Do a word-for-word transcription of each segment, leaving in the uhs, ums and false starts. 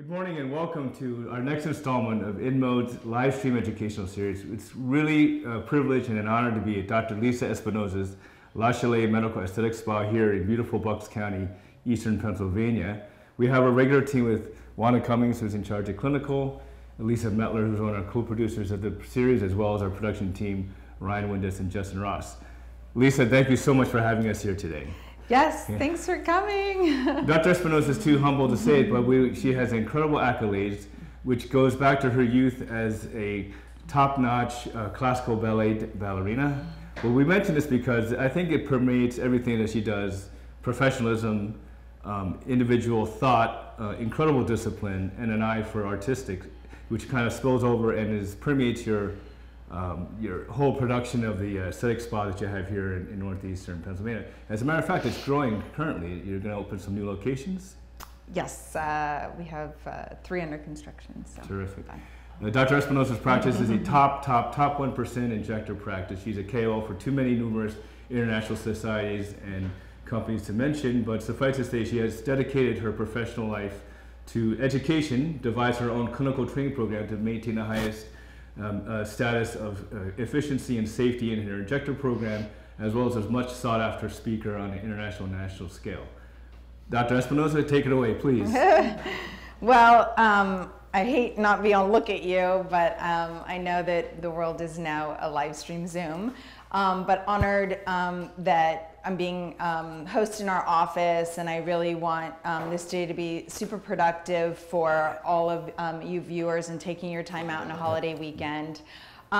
Good morning and welcome to our next installment of InMode's live stream educational series. It's really a privilege and an honor to be at Doctor Lisa Espinoza's La Chelé Medical Aesthetics Spa here in beautiful Bucks County, eastern Pennsylvania. We have a regular team with Juana Cummings, who's in charge of clinical, Lisa Mettler, who's one of our co-producers of the series, as well as our production team, Ryan Windus and Justin Ross. Lisa, thank you so much for having us here today. Yes, yeah. Thanks for coming. Doctor Espinoza is too humble to say it, but we, she has incredible accolades, which goes back to her youth as a top-notch uh, classical ballet ballerina. Well, we mention this because I think it permeates everything that she does: professionalism, um, individual thought, uh, incredible discipline, and an eye for artistic, which kind of spills over and is permeates your Um, your whole production of the aesthetic spa that you have here in, in northeastern Pennsylvania. As a matter of fact, it's growing currently. You're going to open some new locations? Yes, uh, we have uh, three under construction. So. Terrific. Now, Doctor Espinoza's practice is a top, top, top one percent injector practice. She's a K O L for too many numerous international societies and companies to mention, but suffice to say she has dedicated her professional life to education, devised her own clinical training program to maintain the highest Um, uh, status of uh, efficiency and safety in her injector program, as well as a much sought after speaker on an international national scale. Doctor Espinoza, take it away, please. Well, um, I hate not being able to look at you, but um, I know that the world is now a live stream Zoom, um, but honored um, that I'm being um, hosted in our office, and I really want um, this day to be super productive for all of um, you viewers and taking your time out on a holiday weekend.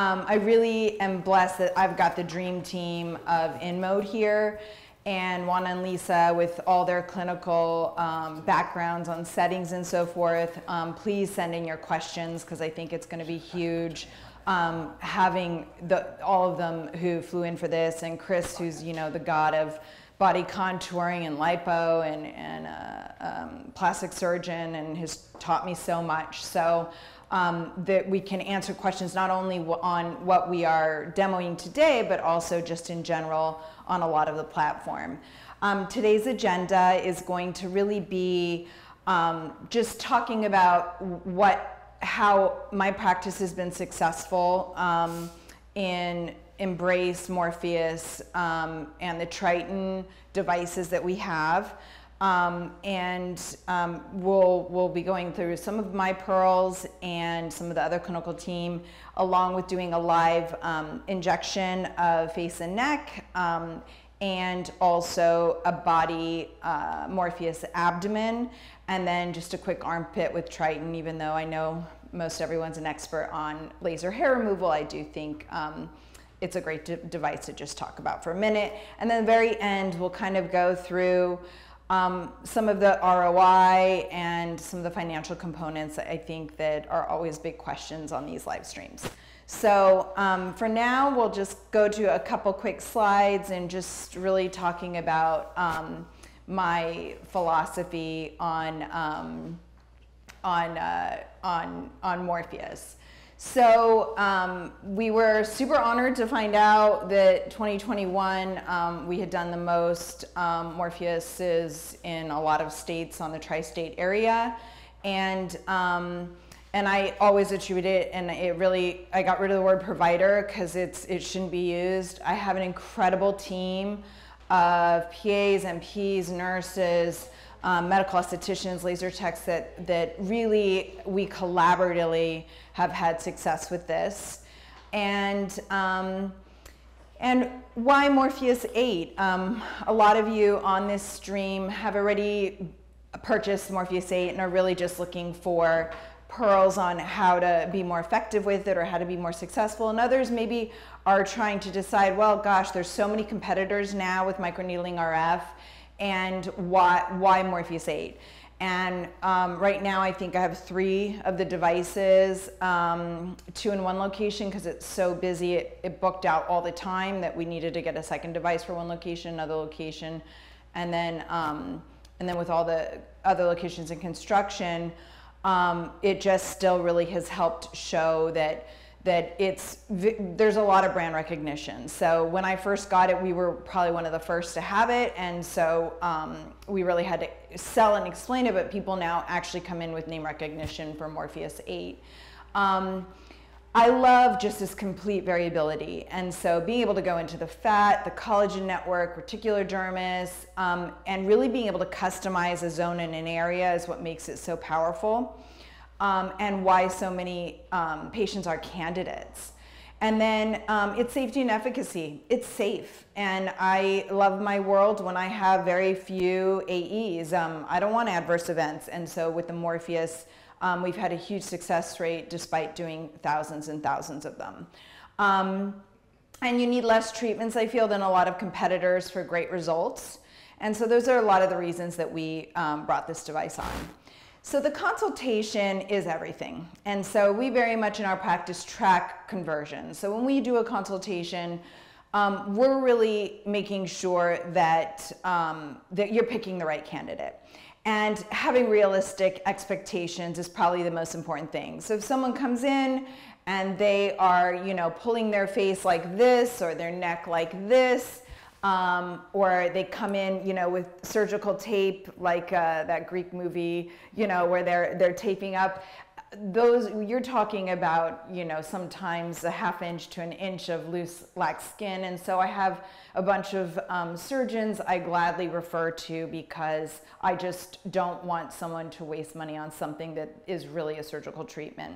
Um, I really am blessed that I've got the dream team of InMode here, and Juana and Lisa with all their clinical um, backgrounds on settings and so forth. Um, please send in your questions because I think it's going to be huge. Um, having the, all of them who flew in for this, and Chris, who's you know the god of body contouring and lipo and, and uh, um, plastic surgeon, and has taught me so much. So um, that we can answer questions not only on what we are demoing today, but also just in general on a lot of the platform. Um, today's agenda is going to really be um, just talking about what. how my practice has been successful um, in Embrace, Morpheus, um, and the Triton devices that we have. Um, and um, we'll, we'll be going through some of my pearls and some of the other clinical team, along with doing a live um, injection of face and neck, um, and also a body uh, Morpheus abdomen, and then just a quick armpit with Triton. Even though I know most everyone's an expert on laser hair removal, I do think um, it's a great de device to just talk about for a minute. And then the very end, we'll kind of go through um, some of the R O I and some of the financial components that I think that are always big questions on these live streams. So um, for now, we'll just go to a couple quick slides and just really talking about um, my philosophy on um, on uh, on on Morpheus. So um, we were super honored to find out that twenty twenty-one um, we had done the most um, Morpheuses in a lot of states on the tri-state area, and. Um, And I always attribute it, and it really, I got rid of the word provider because it's it shouldn't be used. I have an incredible team of P As, M Ps, nurses, um, medical estheticians, laser techs that, that really we collaboratively have had success with this. And, um, and why Morpheus eight? Um, a lot of you on this stream have already purchased Morpheus eight and are really just looking for pearls on how to be more effective with it or how to be more successful, and others maybe are trying to decide, well, gosh, there's so many competitors now with microneedling R F, and why, why Morpheus eight? And um, right now I think I have three of the devices, um, two in one location because it's so busy. It, it booked out all the time that we needed to get a second device for one location, another location, and then, um, and then with all the other locations in construction, Um, it just still really has helped show that that it's, there's a lot of brand recognition. So when I first got it, we were probably one of the first to have it. And so um, we really had to sell and explain it, but people now actually come in with name recognition for Morpheus eight. Um, I love just this complete variability. And so being able to go into the fat, the collagen network, reticular dermis, um, and really being able to customize a zone in an area is what makes it so powerful. Um, and why so many um, patients are candidates. And then um, it's safety and efficacy. It's safe. And I love my world when I have very few A Es. Um, I don't want adverse events. And so with the Morpheus, um, we've had a huge success rate despite doing thousands and thousands of them. Um, and you need less treatments, I feel, than a lot of competitors for great results. And so those are a lot of the reasons that we um, brought this device on. So the consultation is everything. And so we very much in our practice track conversion. So when we do a consultation, um, we're really making sure that, um, that you're picking the right candidate. And having realistic expectations is probably the most important thing. So if someone comes in and they are, you know, pulling their face like this or their neck like this, Um, or they come in, you know, with surgical tape, like uh, that Greek movie, you know, where they're they're taping up. Those, you're talking about, you know, sometimes a half inch to an inch of loose lax skin. And so I have a bunch of um, surgeons I gladly refer to because I just don't want someone to waste money on something that is really a surgical treatment.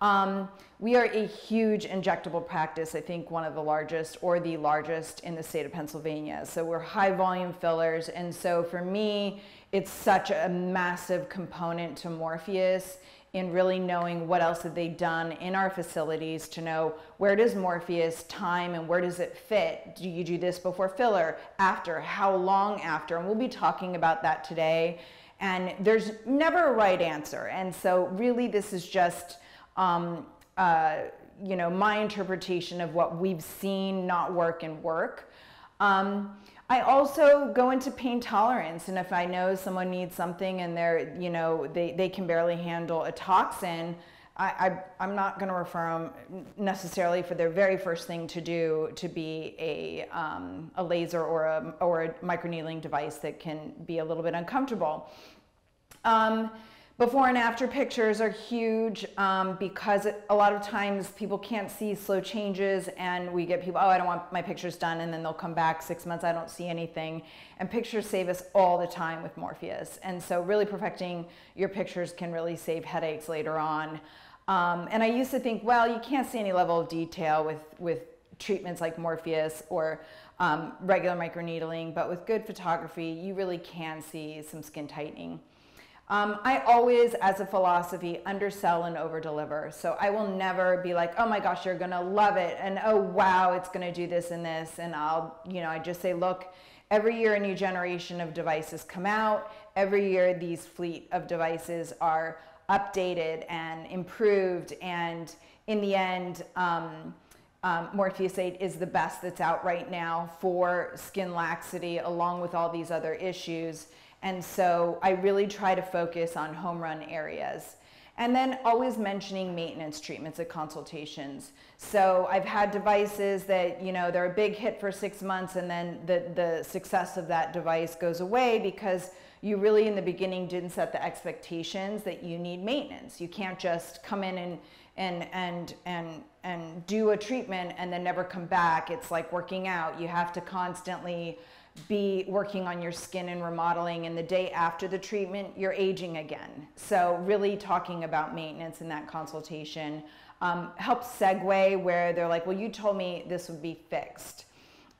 Um, we are a huge injectable practice, I think one of the largest or the largest in the state of Pennsylvania. So we're high volume fillers. And so for me, it's such a massive component to Morpheus in really knowing what else have they done in our facilities to know where does Morpheus time and where does it fit? Do you do this before filler, after, how long after? And we'll be talking about that today. And there's never a right answer. And so really this is just Um, uh, you know, my interpretation of what we've seen not work and work. Um, I also go into pain tolerance, and if I know someone needs something and they're, you know, they, they can barely handle a toxin, I, I, I'm not going to refer them necessarily for their very first thing to do to be a, um, a laser or a, or a microneedling device that can be a little bit uncomfortable. Um, Before and after pictures are huge um, because a lot of times people can't see slow changes, and we get people, oh, I don't want my pictures done, and then they'll come back six months, I don't see anything. And pictures save us all the time with Morpheus. And so really perfecting your pictures can really save headaches later on. Um, and I used to think, well, you can't see any level of detail with, with treatments like Morpheus or um, regular microneedling, but with good photography, you really can see some skin tightening. Um, I always, as a philosophy, undersell and overdeliver. So I will never be like, oh my gosh, you're gonna love it, and oh wow, it's gonna do this and this, and I'll, you know, I just say, look, every year a new generation of devices come out. Every year these fleet of devices are updated and improved, and in the end, um, Um, Morpheus eight is the best that's out right now for skin laxity along with all these other issues. And so I really try to focus on home run areas. And then always mentioning maintenance treatments at consultations. So I've had devices that, you know, they're a big hit for six months and then the, the success of that device goes away because you really in the beginning didn't set the expectations that you need maintenance. You can't just come in and and and and and do a treatment and then never come back. It's like working out. You have to constantly be working on your skin and remodeling, and the day after the treatment, you're aging again. So really talking about maintenance in that consultation um, helps segue where they're like, well, you told me this would be fixed.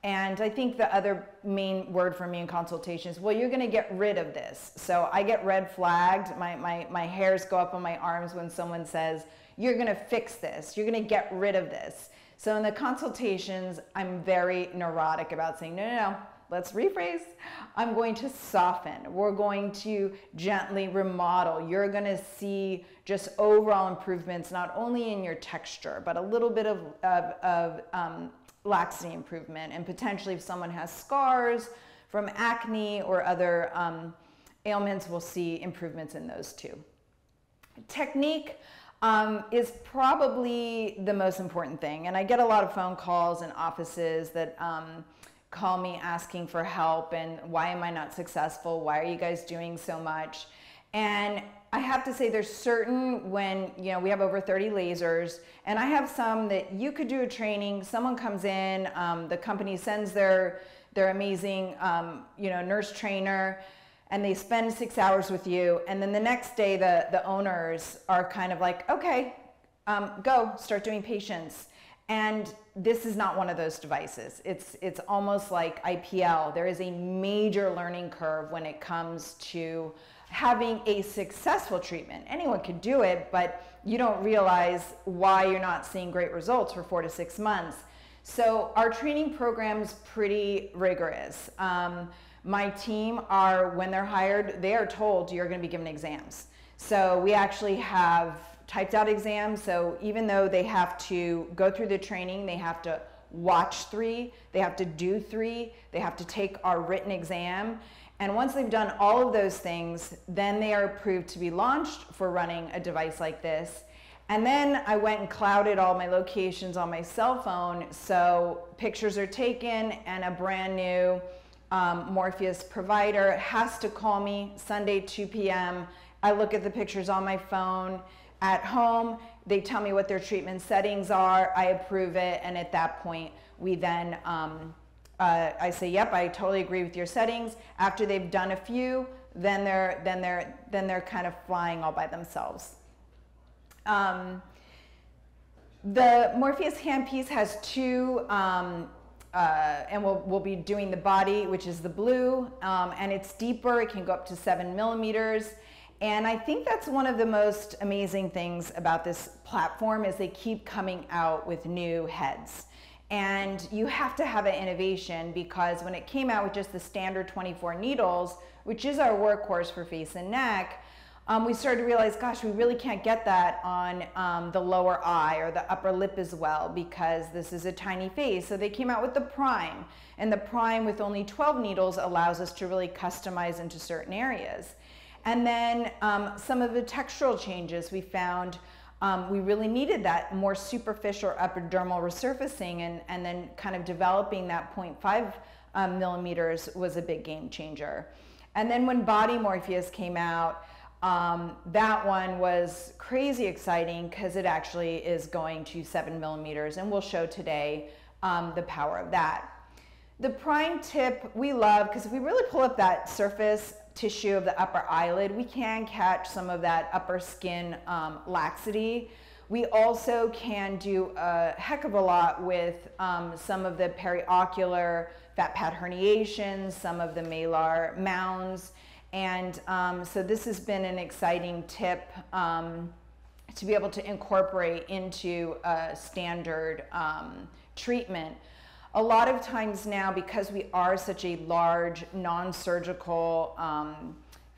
And I think the other main word for me in consultation is, well, you're going to get rid of this. So I get red flagged. My, my, my hairs go up on my arms when someone says, you're going to fix this. You're going to get rid of this. So in the consultations, I'm very neurotic about saying, no, no, no. Let's rephrase. I'm going to soften. We're going to gently remodel. You're going to see just overall improvements, not only in your texture, but a little bit of, of, of um, laxity improvement. And potentially if someone has scars from acne or other um, ailments, we'll see improvements in those too. Technique. um, is probably the most important thing. And I get a lot of phone calls and offices that um, call me asking for help and why am I not successful? Why are you guys doing so much? And I have to say there's certain when, you know, we have over thirty lasers and I have some that you could do a training. Someone comes in, um, the company sends their, their amazing, um, you know, nurse trainer and they spend six hours with you. And then the next day, the, the owners are kind of like, okay, um, go start doing patients. And this is not one of those devices. It's, it's almost like I P L. There is a major learning curve when it comes to having a successful treatment. Anyone could do it, but you don't realize why you're not seeing great results for four to six months. So our training program's pretty rigorous. Um, my team are, when they're hired, they are told you're gonna be given exams. So we actually have typed out exams. So even though they have to go through the training, they have to watch three, they have to do three, they have to take our written exam. And once they've done all of those things, then they are approved to be launched for running a device like this. And then I went and clouded all my locations on my cell phone. So pictures are taken and a brand new um, Morpheus provider has to call me Sunday, two p m I look at the pictures on my phone at home. They tell me what their treatment settings are. I approve it. And at that point, we then, um, Uh, I say, yep, I totally agree with your settings. After they've done a few, then they're, then they're, then they're kind of flying all by themselves. Um, the Morpheus handpiece has two, um, uh, and we'll, we'll be doing the body, which is the blue, um, and it's deeper. It can go up to seven millimeters. And I think that's one of the most amazing things about this platform is they keep coming out with new heads. And you have to have an innovation because when it came out with just the standard twenty-four needles, which is our workhorse for face and neck, um, we started to realize, gosh, we really can't get that on um, the lower eye or the upper lip as well because this is a tiny face. So they came out with the Prime, and the Prime with only twelve needles allows us to really customize into certain areas. And then um, some of the textural changes we found. Um, we really needed that more superficial epidermal resurfacing and, and then kind of developing that zero point five um, millimeters was a big game changer. And then when Body Morpheus came out, um, that one was crazy exciting because it actually is going to seven millimeters and we'll show today um, the power of that. The Prime tip we love because if we really pull up that surface tissue of the upper eyelid, we can catch some of that upper skin um, laxity. We also can do a heck of a lot with um, some of the periocular fat pad herniations, some of the malar mounds. And um, so this has been an exciting tip um, to be able to incorporate into a standard um, treatment. A lot of times now, because we are such a large non-surgical um,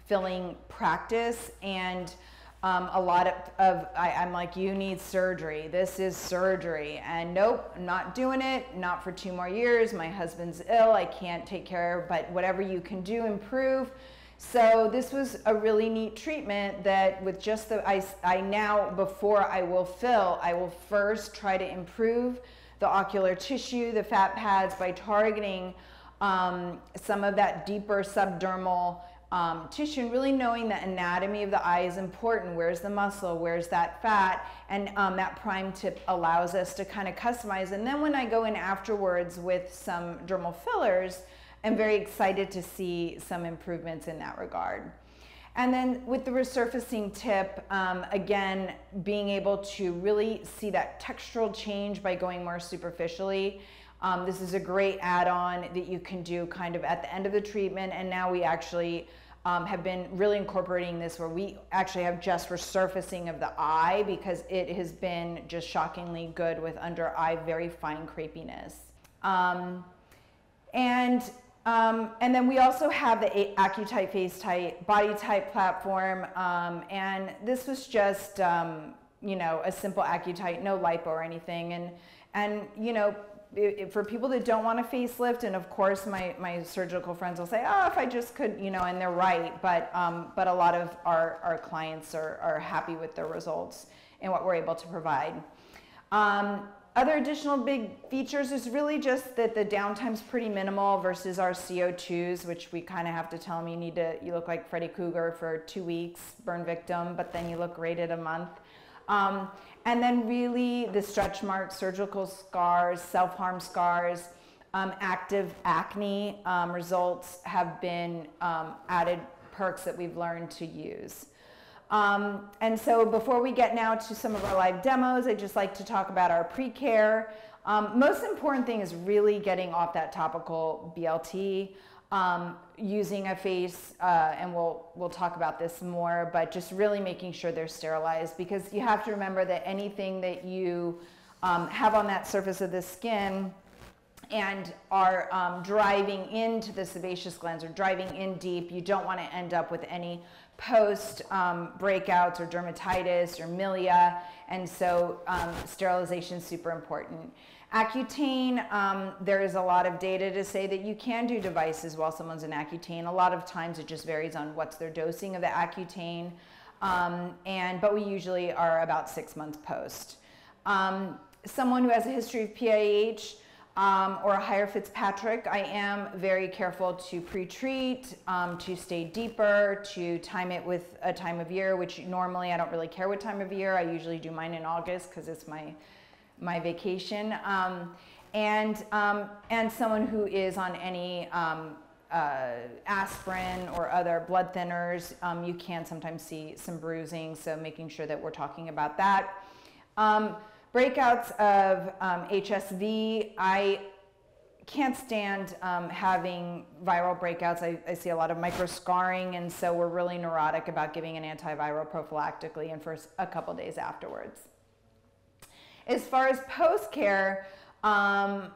filling practice, and um, a lot of, of I, I'm like, you need surgery, this is surgery, and nope, I'm not doing it, not for two more years, my husband's ill, I can't take care of, but whatever you can do, improve. So this was a really neat treatment that with just the, I, I now, before I will fill, I will first try to improve the ocular tissue, the fat pads, by targeting um, some of that deeper subdermal um, tissue, and really knowing the anatomy of the eye is important. Where's the muscle? Where's that fat? And um, that Prime tip allows us to kind of customize. And then when I go in afterwards with some dermal fillers, I'm very excited to see some improvements in that regard. And then with the resurfacing tip, um, again, being able to really see that textural change by going more superficially. Um, this is a great add-on that you can do kind of at the end of the treatment. And now we actually um, have been really incorporating this where we actually have just resurfacing of the eye because it has been just shockingly good with under eye, very fine crepiness. Um, and Um, and then we also have the AccuTight Face Tight Body Type platform, um, and this was just um, you know, a simple AccuTight, no lipo or anything, and and you know, it, it, for people that don't want a facelift, and of course my my surgical friends will say, oh, if I just could, you know, and they're right, but um, but a lot of our our clients are are happy with their results and what we're able to provide. Um, other additional big features is really just that the downtime's pretty minimal versus our C O twos, which we kind of have to tell them you need to, you look like Freddy Cougar for two weeks, burn victim, but then you look great at a month. Um, and then really the stretch marks, surgical scars, self-harm scars, um, active acne um, results have been um, added perks that we've learned to use. Um, and so before we get now to some of our live demos, I'd just like to talk about our pre-care. Um, most important thing is really getting off that topical B L T, um, using a face, uh, and we'll, we'll talk about this more, but just really making sure they're sterilized, because you have to remember that anything that you um, have on that surface of the skin and are um, driving into the sebaceous glands or driving in deep, you don't want to end up with any post um, breakouts or dermatitis or milia, and so um, sterilization is super important. Accutane, um, there is a lot of data to say that you can do devices while someone's in Accutane. A lot of times it just varies on what's their dosing of the Accutane, um, and, but we usually are about six months post. Um, someone who has a history of P I H, Um, or a higher Fitzpatrick, I am very careful to pre-treat, um, to stay deeper, to time it with a time of year, which normally I don't really care what time of year. I usually do mine in August because it's my, my vacation. Um, and, um, and someone who is on any um, uh, aspirin or other blood thinners, um, you can sometimes see some bruising, so making sure that we're talking about that. Um, Breakouts of um, H S V, I can't stand um, having viral breakouts. I, I see a lot of microscarring, and so we're really neurotic about giving an antiviral prophylactically and for a couple days afterwards. As far as post-care, um,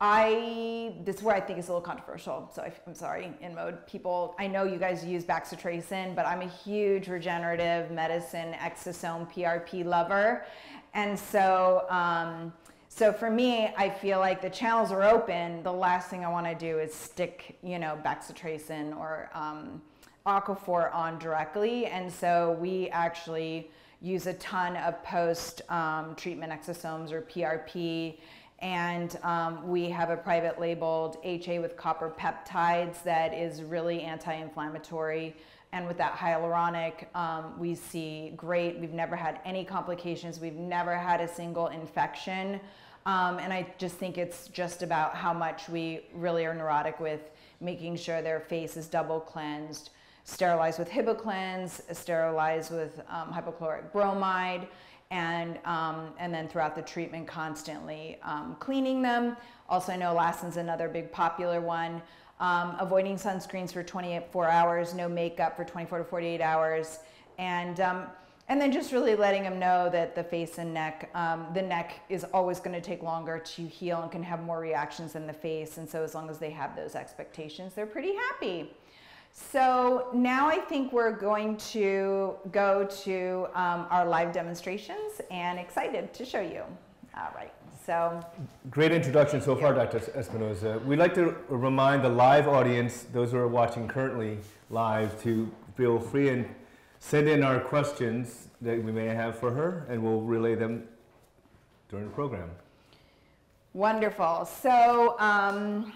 I, this is where I think it's a little controversial, so I, I'm sorry, InMode people. I know you guys use Bacitracin, but I'm a huge regenerative medicine exosome P R P lover. And so, um, so for me, I feel like the channels are open. The last thing I want to do is stick, you know, Bacitracin or um, Aquaphor on directly. And so we actually use a ton of post-treatment um, exosomes or P R P. And um, we have a private labeled H A with copper peptides that is really anti-inflammatory. And with that hyaluronic, um, we see great, we've never had any complications, we've never had a single infection. Um, and I just think it's just about how much we really are neurotic with making sure their face is double cleansed, sterilized with Hibiclens, sterilized with um, hypochlorite bromide, and, um, and then throughout the treatment constantly um, cleaning them. Also, I know elastin's another big popular one. Um, avoiding sunscreens for twenty-four hours, no makeup for twenty-four to forty-eight hours, and, um, and then just really letting them know that the face and neck, um, the neck is always going to take longer to heal and can have more reactions than the face, and so as long as they have those expectations, they're pretty happy. So now I think we're going to go to um, our live demonstrations, and excited to show you. All right. So, great introduction so far, Doctor Espinoza. We'd like to remind the live audience, those who are watching currently live, to feel free and send in our questions that we may have for her, and we'll relay them during the program. Wonderful. So um,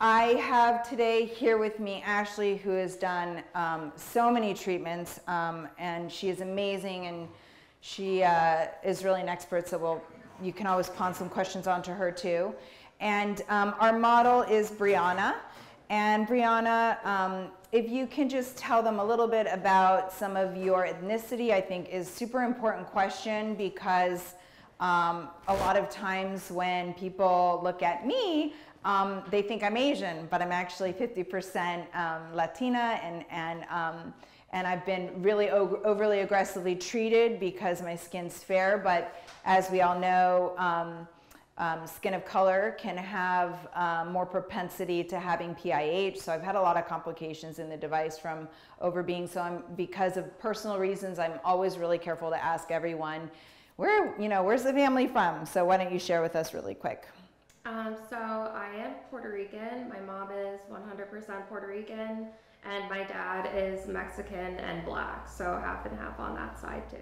I have today here with me Ashley, who has done um, so many treatments, um, and she is amazing, and she uh, is really an expert, so we'll you can always pawn some questions onto her too. And um, our model is Brianna. And Brianna, um, if you can just tell them a little bit about some of your ethnicity, I think is super important question, because um, a lot of times when people look at me, um, they think I'm Asian, but I'm actually fifty percent um, Latina, and, and um, and I've been really overly aggressively treated because my skin's fair, but as we all know, um, um, skin of color can have um, more propensity to having P I H, so I've had a lot of complications in the device from over being, so I'm, because of personal reasons, I'm always really careful to ask everyone, where, you know, where's the family from? So why don't you share with us really quick? Um, so I am Puerto Rican. My mom is one hundred percent Puerto Rican. And my dad is Mexican and black, so half and half on that side too.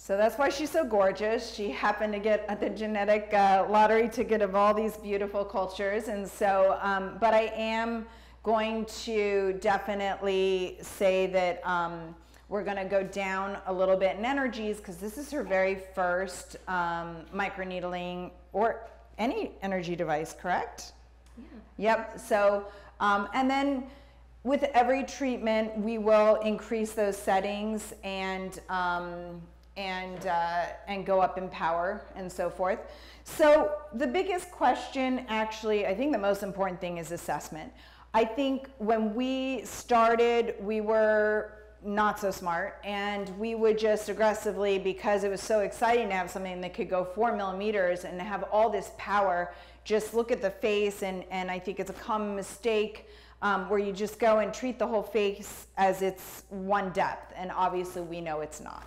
So that's why she's so gorgeous. She happened to get the genetic uh, lottery ticket of all these beautiful cultures. And so, um, but I am going to definitely say that um, we're gonna go down a little bit in energies because this is her very first um, microneedling or any energy device, correct? Yeah. Yep, so, um, and then with every treatment, we will increase those settings and, um, and, uh, and go up in power and so forth. So the biggest question, actually, I think the most important thing is assessment. I think when we started, we were not so smart and we would just aggressively, because it was so exciting to have something that could go four millimeters and have all this power, just look at the face, and, and I think it's a common mistake um, where you just go and treat the whole face as it's one depth, and obviously we know it's not.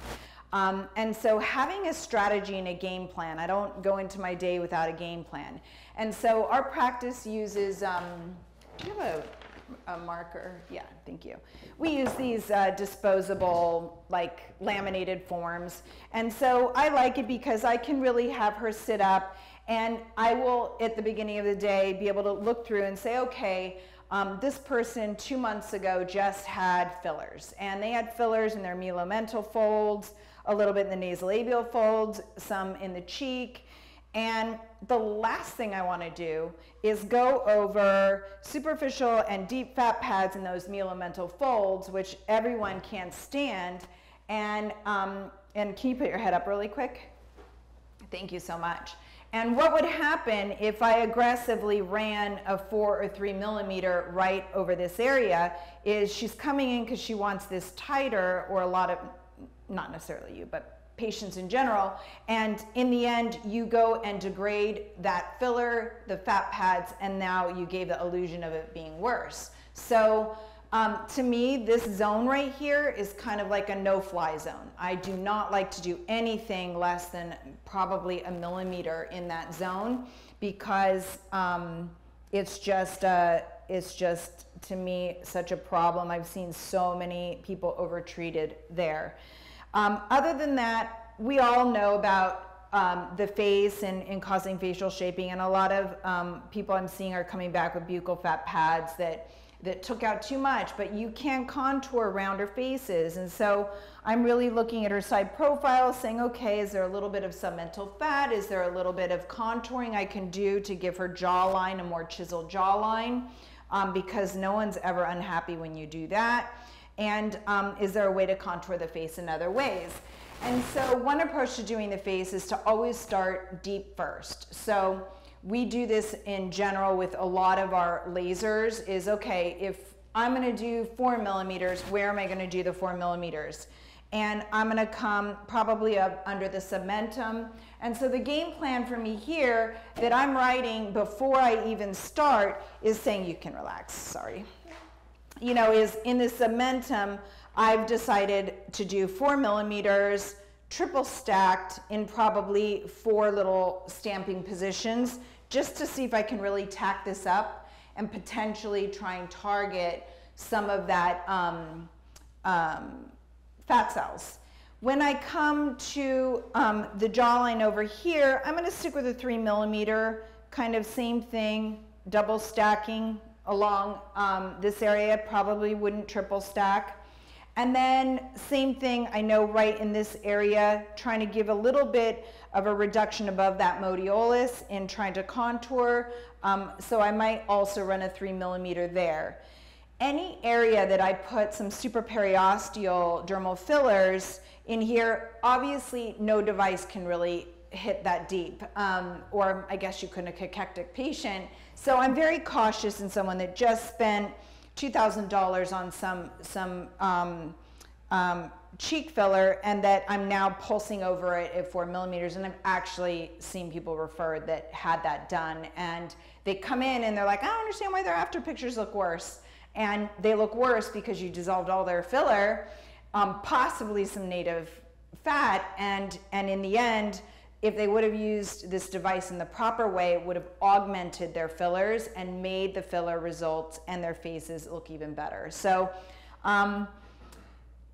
Um, and so having a strategy and a game plan, I don't go into my day without a game plan. And so our practice uses, um, do you have a a marker? Yeah, thank you. We use these uh, disposable, like laminated forms. And so I like it because I can really have her sit up, and I will, at the beginning of the day, be able to look through and say, okay, um, this person two months ago just had fillers. And they had fillers in their mulomental folds, a little bit in the nasolabial folds, some in the cheek. And the last thing I want to do is go over superficial and deep fat pads in those mulomental folds, which everyone can't stand. And, um, and can you put your head up really quick? Thank you so much. And what would happen if I aggressively ran a four or three millimeter right over this area is she's coming in because she wants this tighter, or a lot of, not necessarily you, but patients in general, and in the end you go and degrade that filler, the fat pads, and now you gave the illusion of it being worse. So um, to me, this zone right here is kind of like a no-fly zone. I do not like to do anything less than probably a millimeter in that zone, because um, it's just uh, it's just to me such a problem. I've seen so many people over-treated there. Um, other than that, we all know about um, the face and, and causing facial shaping, and a lot of um, people I'm seeing are coming back with buccal fat pads that, that took out too much, but you can contour rounder faces. And so I'm really looking at her side profile, saying, okay, is there a little bit of submental fat? Is there a little bit of contouring I can do to give her jawline a more chiseled jawline? Um, because no one's ever unhappy when you do that. And um, is there a way to contour the face in other ways? And so one approach to doing the face is to always start deep first. So we do this in general with a lot of our lasers is, okay, if I'm gonna do four millimeters, where am I gonna do the four millimeters? And I'm gonna come probably up under the submentum. And so the game plan for me here that I'm writing before I even start is saying, you can relax, sorry. You know, is in the submentum, I've decided to do four millimeters, triple stacked in probably four little stamping positions, just to see if I can really tack this up and potentially try and target some of that um, um, fat cells. When I come to um, the jawline over here, I'm gonna stick with a three millimeter, kind of same thing, double stacking along um, this area, probably wouldn't triple stack. And then same thing, I know right in this area, trying to give a little bit of a reduction above that modiolus in trying to contour. Um, so I might also run a three millimeter there. Any area that I put some supraperiosteal dermal fillers in here, obviously no device can really hit that deep, um, or I guess you couldn't a cachectic patient. So I'm very cautious in someone that just spent two thousand dollars on some, some um, um, cheek filler, and that I'm now pulsing over it at four millimeters. And I've actually seen people referred that had that done, and they come in and they're like, I don't understand why their after pictures look worse. And they look worse because you dissolved all their filler, um, possibly some native fat, and, and in the end, if they would have used this device in the proper way, it would have augmented their fillers and made the filler results and their faces look even better. So, um,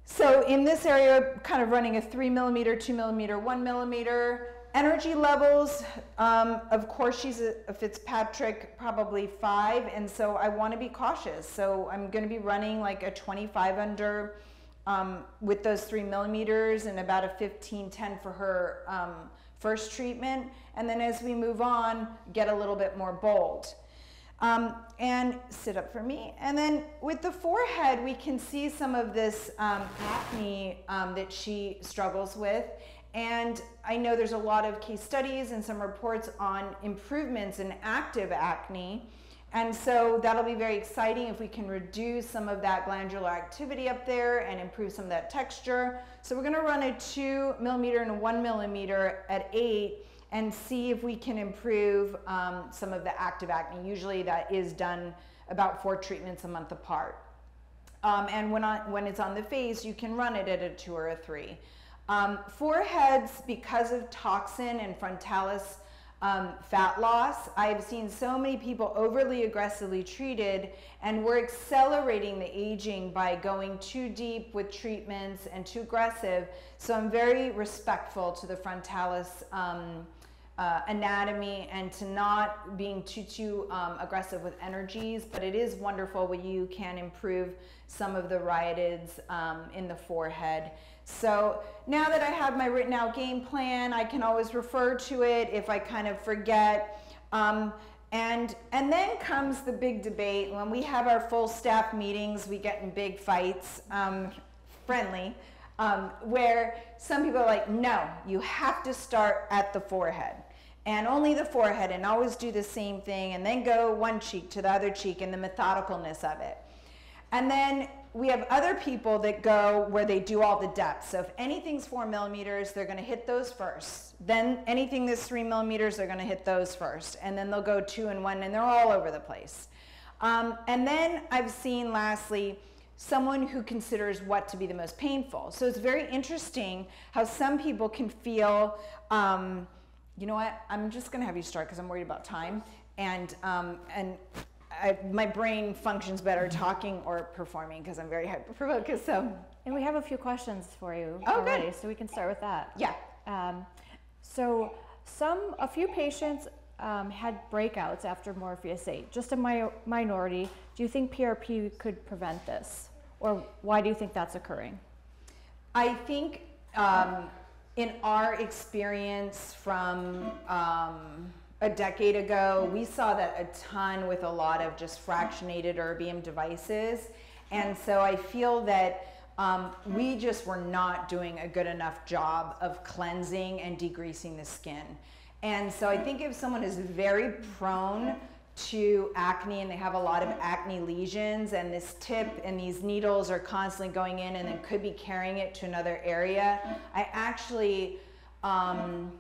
So in this area, kind of running a three millimeter, two millimeter, one millimeter. Energy levels, um, of course, she's a, a Fitzpatrick, probably five, and so I want to be cautious. So I'm going to be running like a twenty-five under um, with those three millimeters and about a fifteen ten for her um, first treatment. And then as we move on, get a little bit more bold. Um, and sit up for me. And then with the forehead, we can see some of this um, acne um, that she struggles with. And I know there's a lot of case studies and some reports on improvements in active acne. And so that'll be very exciting if we can reduce some of that glandular activity up there and improve some of that texture. So we're going to run a two millimeter and a one millimeter at eight and see if we can improve um, some of the active acne. Usually that is done about four treatments a month apart. Um, and when, on, when it's on the face, you can run it at a two or a three. Um, foreheads, because of toxin and frontalis um, fat loss, I've seen so many people overly aggressively treated, and we're accelerating the aging by going too deep with treatments and too aggressive. So I'm very respectful to the frontalis um, uh, anatomy and to not being too, too um, aggressive with energies, but it is wonderful when you can improve some of the rhytids um, in the forehead. So now that I have my written out game plan, I can always refer to it if I kind of forget. Um, and, and then comes the big debate. When we have our full staff meetings, we get in big fights, um, friendly, um, where some people are like, no, you have to start at the forehead and only the forehead and always do the same thing and then go one cheek to the other cheek and the methodicalness of it. And then we have other people that go where they do all the depth. So if anything's four millimeters, they're going to hit those first. Then anything that's three millimeters, they're going to hit those first. And then they'll go two and one, and they're all over the place. Um, and then I've seen, lastly, someone who considers what to be the most painful. So it's very interesting how some people can feel, um, you know what, I'm just going to have you start because I'm worried about time. And, um, and I, my brain functions better talking or performing because I'm very hyper-focused. So, and we have a few questions for you oh, already, good. So we can start with that. Yeah. Um, so, some a few patients um, had breakouts after Morpheus eight. Just a mi minority. Do you think P R P could prevent this, or why do you think that's occurring? I think, um, in our experience from. Um, A decade ago, we saw that a ton with a lot of just fractionated erbium devices. And so I feel that um, we just were not doing a good enough job of cleansing and degreasing the skin. And so I think if someone is very prone to acne and they have a lot of acne lesions and this tip and these needles are constantly going in and then could be carrying it to another area, I actually, um,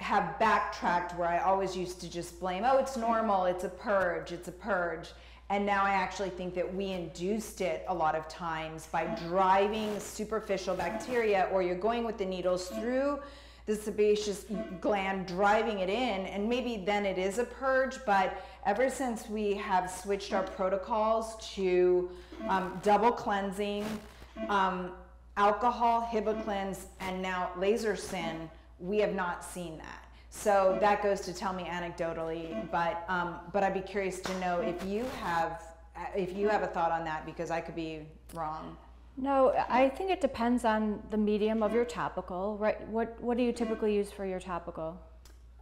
have backtracked where I always used to just blame, oh, it's normal, it's a purge, it's a purge. And now I actually think that we induced it a lot of times by driving superficial bacteria, or you're going with the needles through the sebaceous gland, driving it in, and maybe then it is a purge. But ever since we have switched our protocols to um, double cleansing, um, alcohol, Hibiclens, and now LaserSyn, we have not seen that. So that goes to tell me anecdotally, but um, but I'd be curious to know if you have if you have a thought on that, because I could be wrong. No, I think it depends on the medium of your topical, right? What what do you typically use for your topical?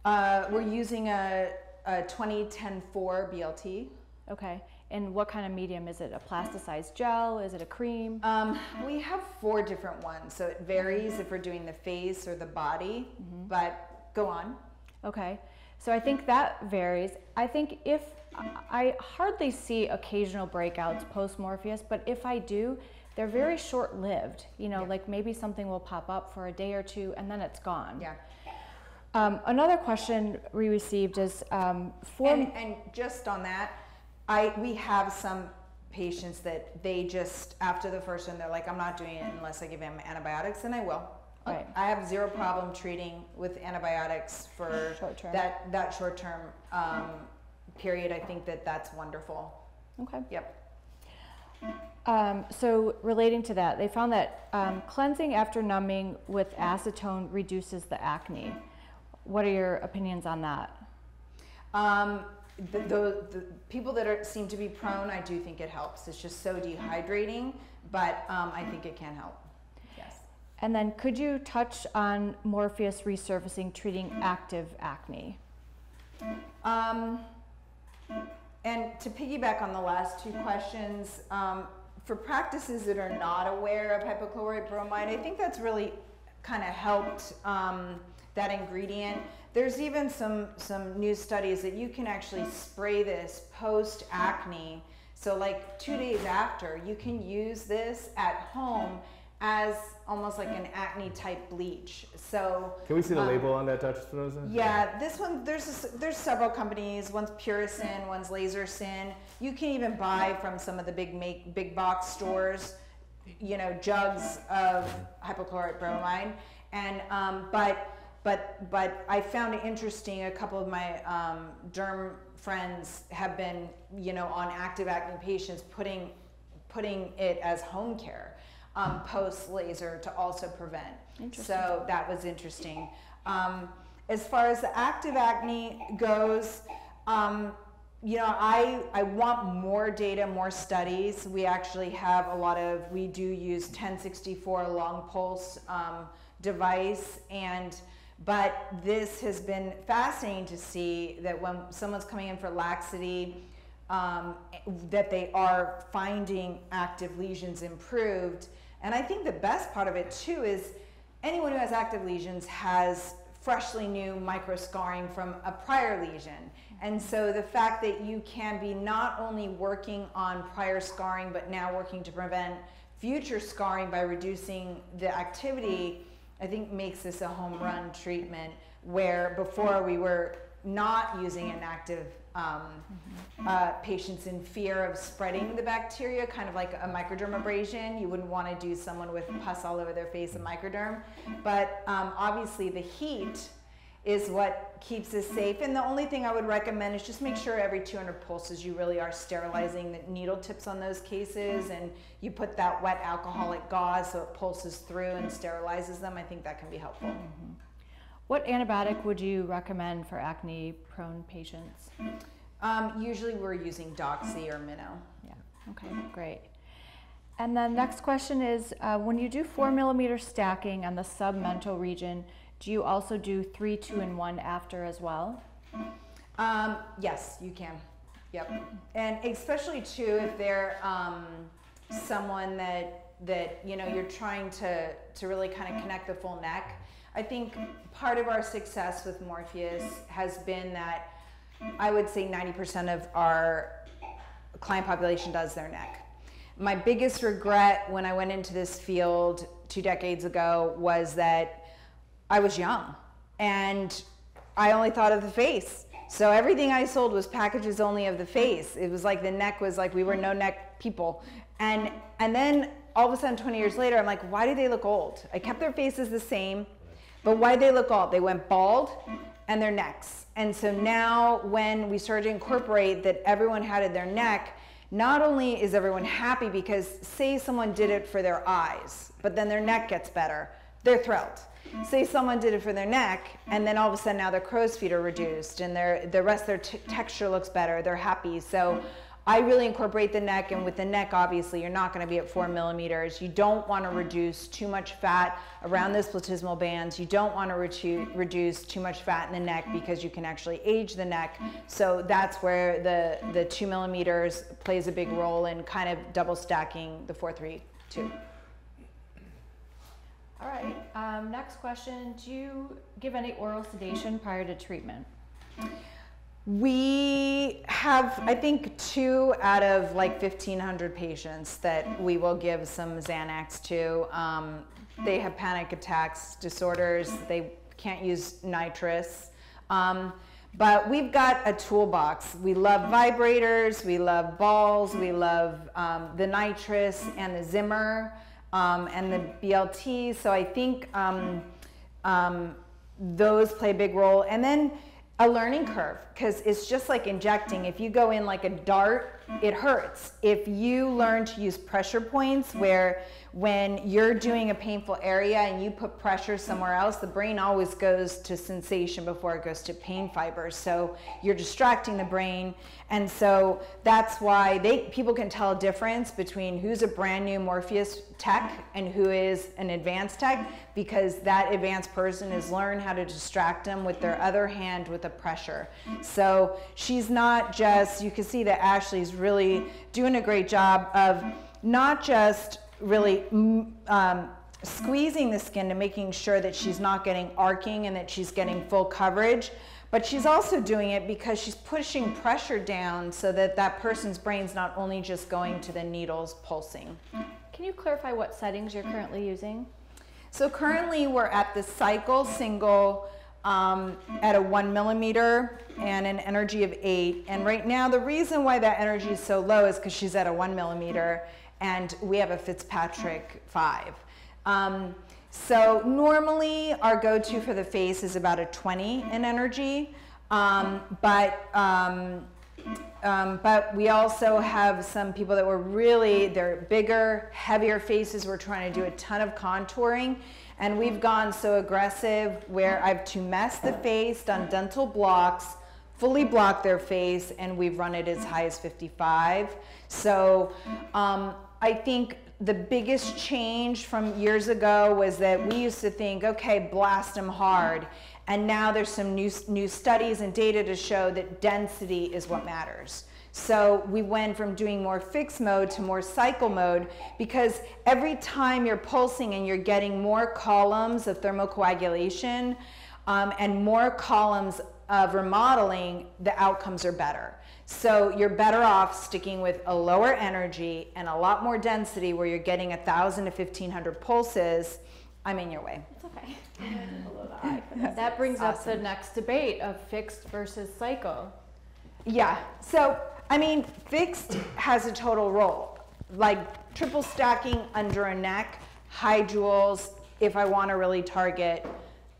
Uh, we're using a, a twenty ten four B L T. Okay. And what kind of medium? Is it a plasticized gel? Is it a cream? Um, we have four different ones, so it varies if we're doing the face or the body, mm-hmm. but go on. Okay, so I think that varies. I think if, I hardly see occasional breakouts post-Morpheus, but if I do, they're very short-lived. You know, yeah. like maybe something will pop up for a day or two and then it's gone. Yeah. Um, another question we received is um, for- and, and just on that, I, we have some patients that they just, after the first one, they're like, I'm not doing it unless I give them antibiotics, and I will. Right. I have zero problem treating with antibiotics for short term. that, that short-term um, period. I think that that's wonderful. Okay. Yep. Um, so relating to that, they found that um, cleansing after numbing with acetone reduces the acne. What are your opinions on that? Um, the, the, the people that are, seem to be prone, I do think it helps. It's just so dehydrating, but um, I think it can help. Yes. And then could you touch on Morpheus resurfacing treating active acne? Um, and to piggyback on the last two questions, um, for practices that are not aware of hypochlorite bromide, I think that's really kind of helped um, that ingredient. There's even some, some new studies that you can actually spray this post-acne. So like two days after, you can use this at home as almost like an acne type bleach. So can we see the um, label on that, Doctor Espinoza? Yeah, this one, there's a, there's several companies. One's PuraSyn, one's LaserSyn. You can even buy from some of the big make big box stores, you know, jugs of hypochlorite bromide. And um, but but but I found it interesting. A couple of my um, derm friends have been, you know, on active acne patients putting putting it as home care. Um, post laser to also prevent. So that was interesting. Um, as far as the active acne goes, um, you know, I, I want more data, more studies. We actually have a lot of, we do use ten sixty-four long pulse um, device, and but this has been fascinating to see that when someone's coming in for laxity, um, that they are finding active lesions improved. And I think the best part of it too is anyone who has active lesions has freshly new microscarring from a prior lesion. And so the fact that you can be not only working on prior scarring, but now working to prevent future scarring by reducing the activity, I think makes this a home run treatment, where before we were not using an active um, uh, patients in fear of spreading the bacteria, kind of like a microdermabrasion. You wouldn't want to do someone with pus all over their face and microderm. But um, obviously the heat is what keeps us safe. And the only thing I would recommend is just make sure every two hundred pulses you really are sterilizing the needle tips on those cases, and you put that wet alcoholic gauze so it pulses through and sterilizes them. I think that can be helpful. Mm-hmm. What antibiotic would you recommend for acne-prone patients? Um, usually we're using Doxy or Mino. Yeah, okay, great. And the next question is, uh, when you do four millimeter stacking on the submental region, do you also do three, two, and one after as well? Um, yes, you can, yep. And especially too, if they're um, someone that, that you know, you're trying to, to really kind of connect the full neck. I think part of our success with Morpheus has been that I would say ninety percent of our client population does their neck. My biggest regret when I went into this field two decades ago was that I was young and I only thought of the face. So everything I sold was packages only of the face. It was like the neck was like we were no neck people. And, and then all of a sudden twenty years later, I'm like, why do they look old? I kept their faces the same. But why they look old? They went bald and their necks. And so now when we started to incorporate that everyone had in their neck, not only is everyone happy because say someone did it for their eyes, but then their neck gets better, they're thrilled. Say someone did it for their neck and then all of a sudden now their crow's feet are reduced and their, the rest of their t texture looks better, they're happy. So I really incorporate the neck, and with the neck, obviously, you're not gonna be at four millimeters. You don't wanna reduce too much fat around those platysmal bands. You don't wanna reduce too much fat in the neck because you can actually age the neck. So that's where the, the two millimeters plays a big role in kind of double stacking the four, three, two. All right, um, next question. Do you give any oral sedation prior to treatment? We have, I think, two out of like fifteen hundred patients that we will give some Xanax to. Um, they have panic attacks, disorders, they can't use nitrous. Um, but we've got a toolbox. We love vibrators, we love balls, we love um, the nitrous and the Zimmer um, and the B L T. So I think um, um, those play a big role. And then a learning curve, because it's just like injecting. If you go in like a dart, it hurts. If you learn to use pressure points, where when you're doing a painful area and you put pressure somewhere else, the brain always goes to sensation before it goes to pain fibers. So you're distracting the brain. And so that's why they, people can tell a difference between who's a brand new Morpheus tech and who is an advanced tech, because that advanced person has learned how to distract them with their other hand with the pressure. So she's not just, you can see that Ashley's really doing a great job of not just really um, squeezing the skin to making sure that she's not getting arcing and that she's getting full coverage, but she's also doing it because she's pushing pressure down so that that person's brain's not only just going to the needles pulsing. Can you clarify what settings you're currently using? So currently we're at the cycle single um, at a one millimeter and an energy of eight. And right now the reason why that energy is so low is because she's at a one millimeter and we have a Fitzpatrick five. Um, so normally our go-to for the face is about a twenty in energy, um, but um, um, but we also have some people that were really, they're bigger, heavier faces. We're trying to do a ton of contouring, and we've gone so aggressive where I've to mess the face, done dental blocks, fully block their face, and we've run it as high as fifty-five. So um, I think the biggest change from years ago was that we used to think, okay, blast them hard. And now there's some new, new studies and data to show that density is what matters. So we went from doing more fixed mode to more cycle mode, because every time you're pulsing and you're getting more columns of thermocoagulation um, and more columns of remodeling, the outcomes are better. So you're better off sticking with a lower energy and a lot more density, where you're getting a thousand to fifteen hundred pulses. I'm in your way. It's okay. That brings awesome. Up the next debate of fixed versus cycle. Yeah. So I mean, fixed has a total roll, like triple stacking under a neck, high joules, if I want to really target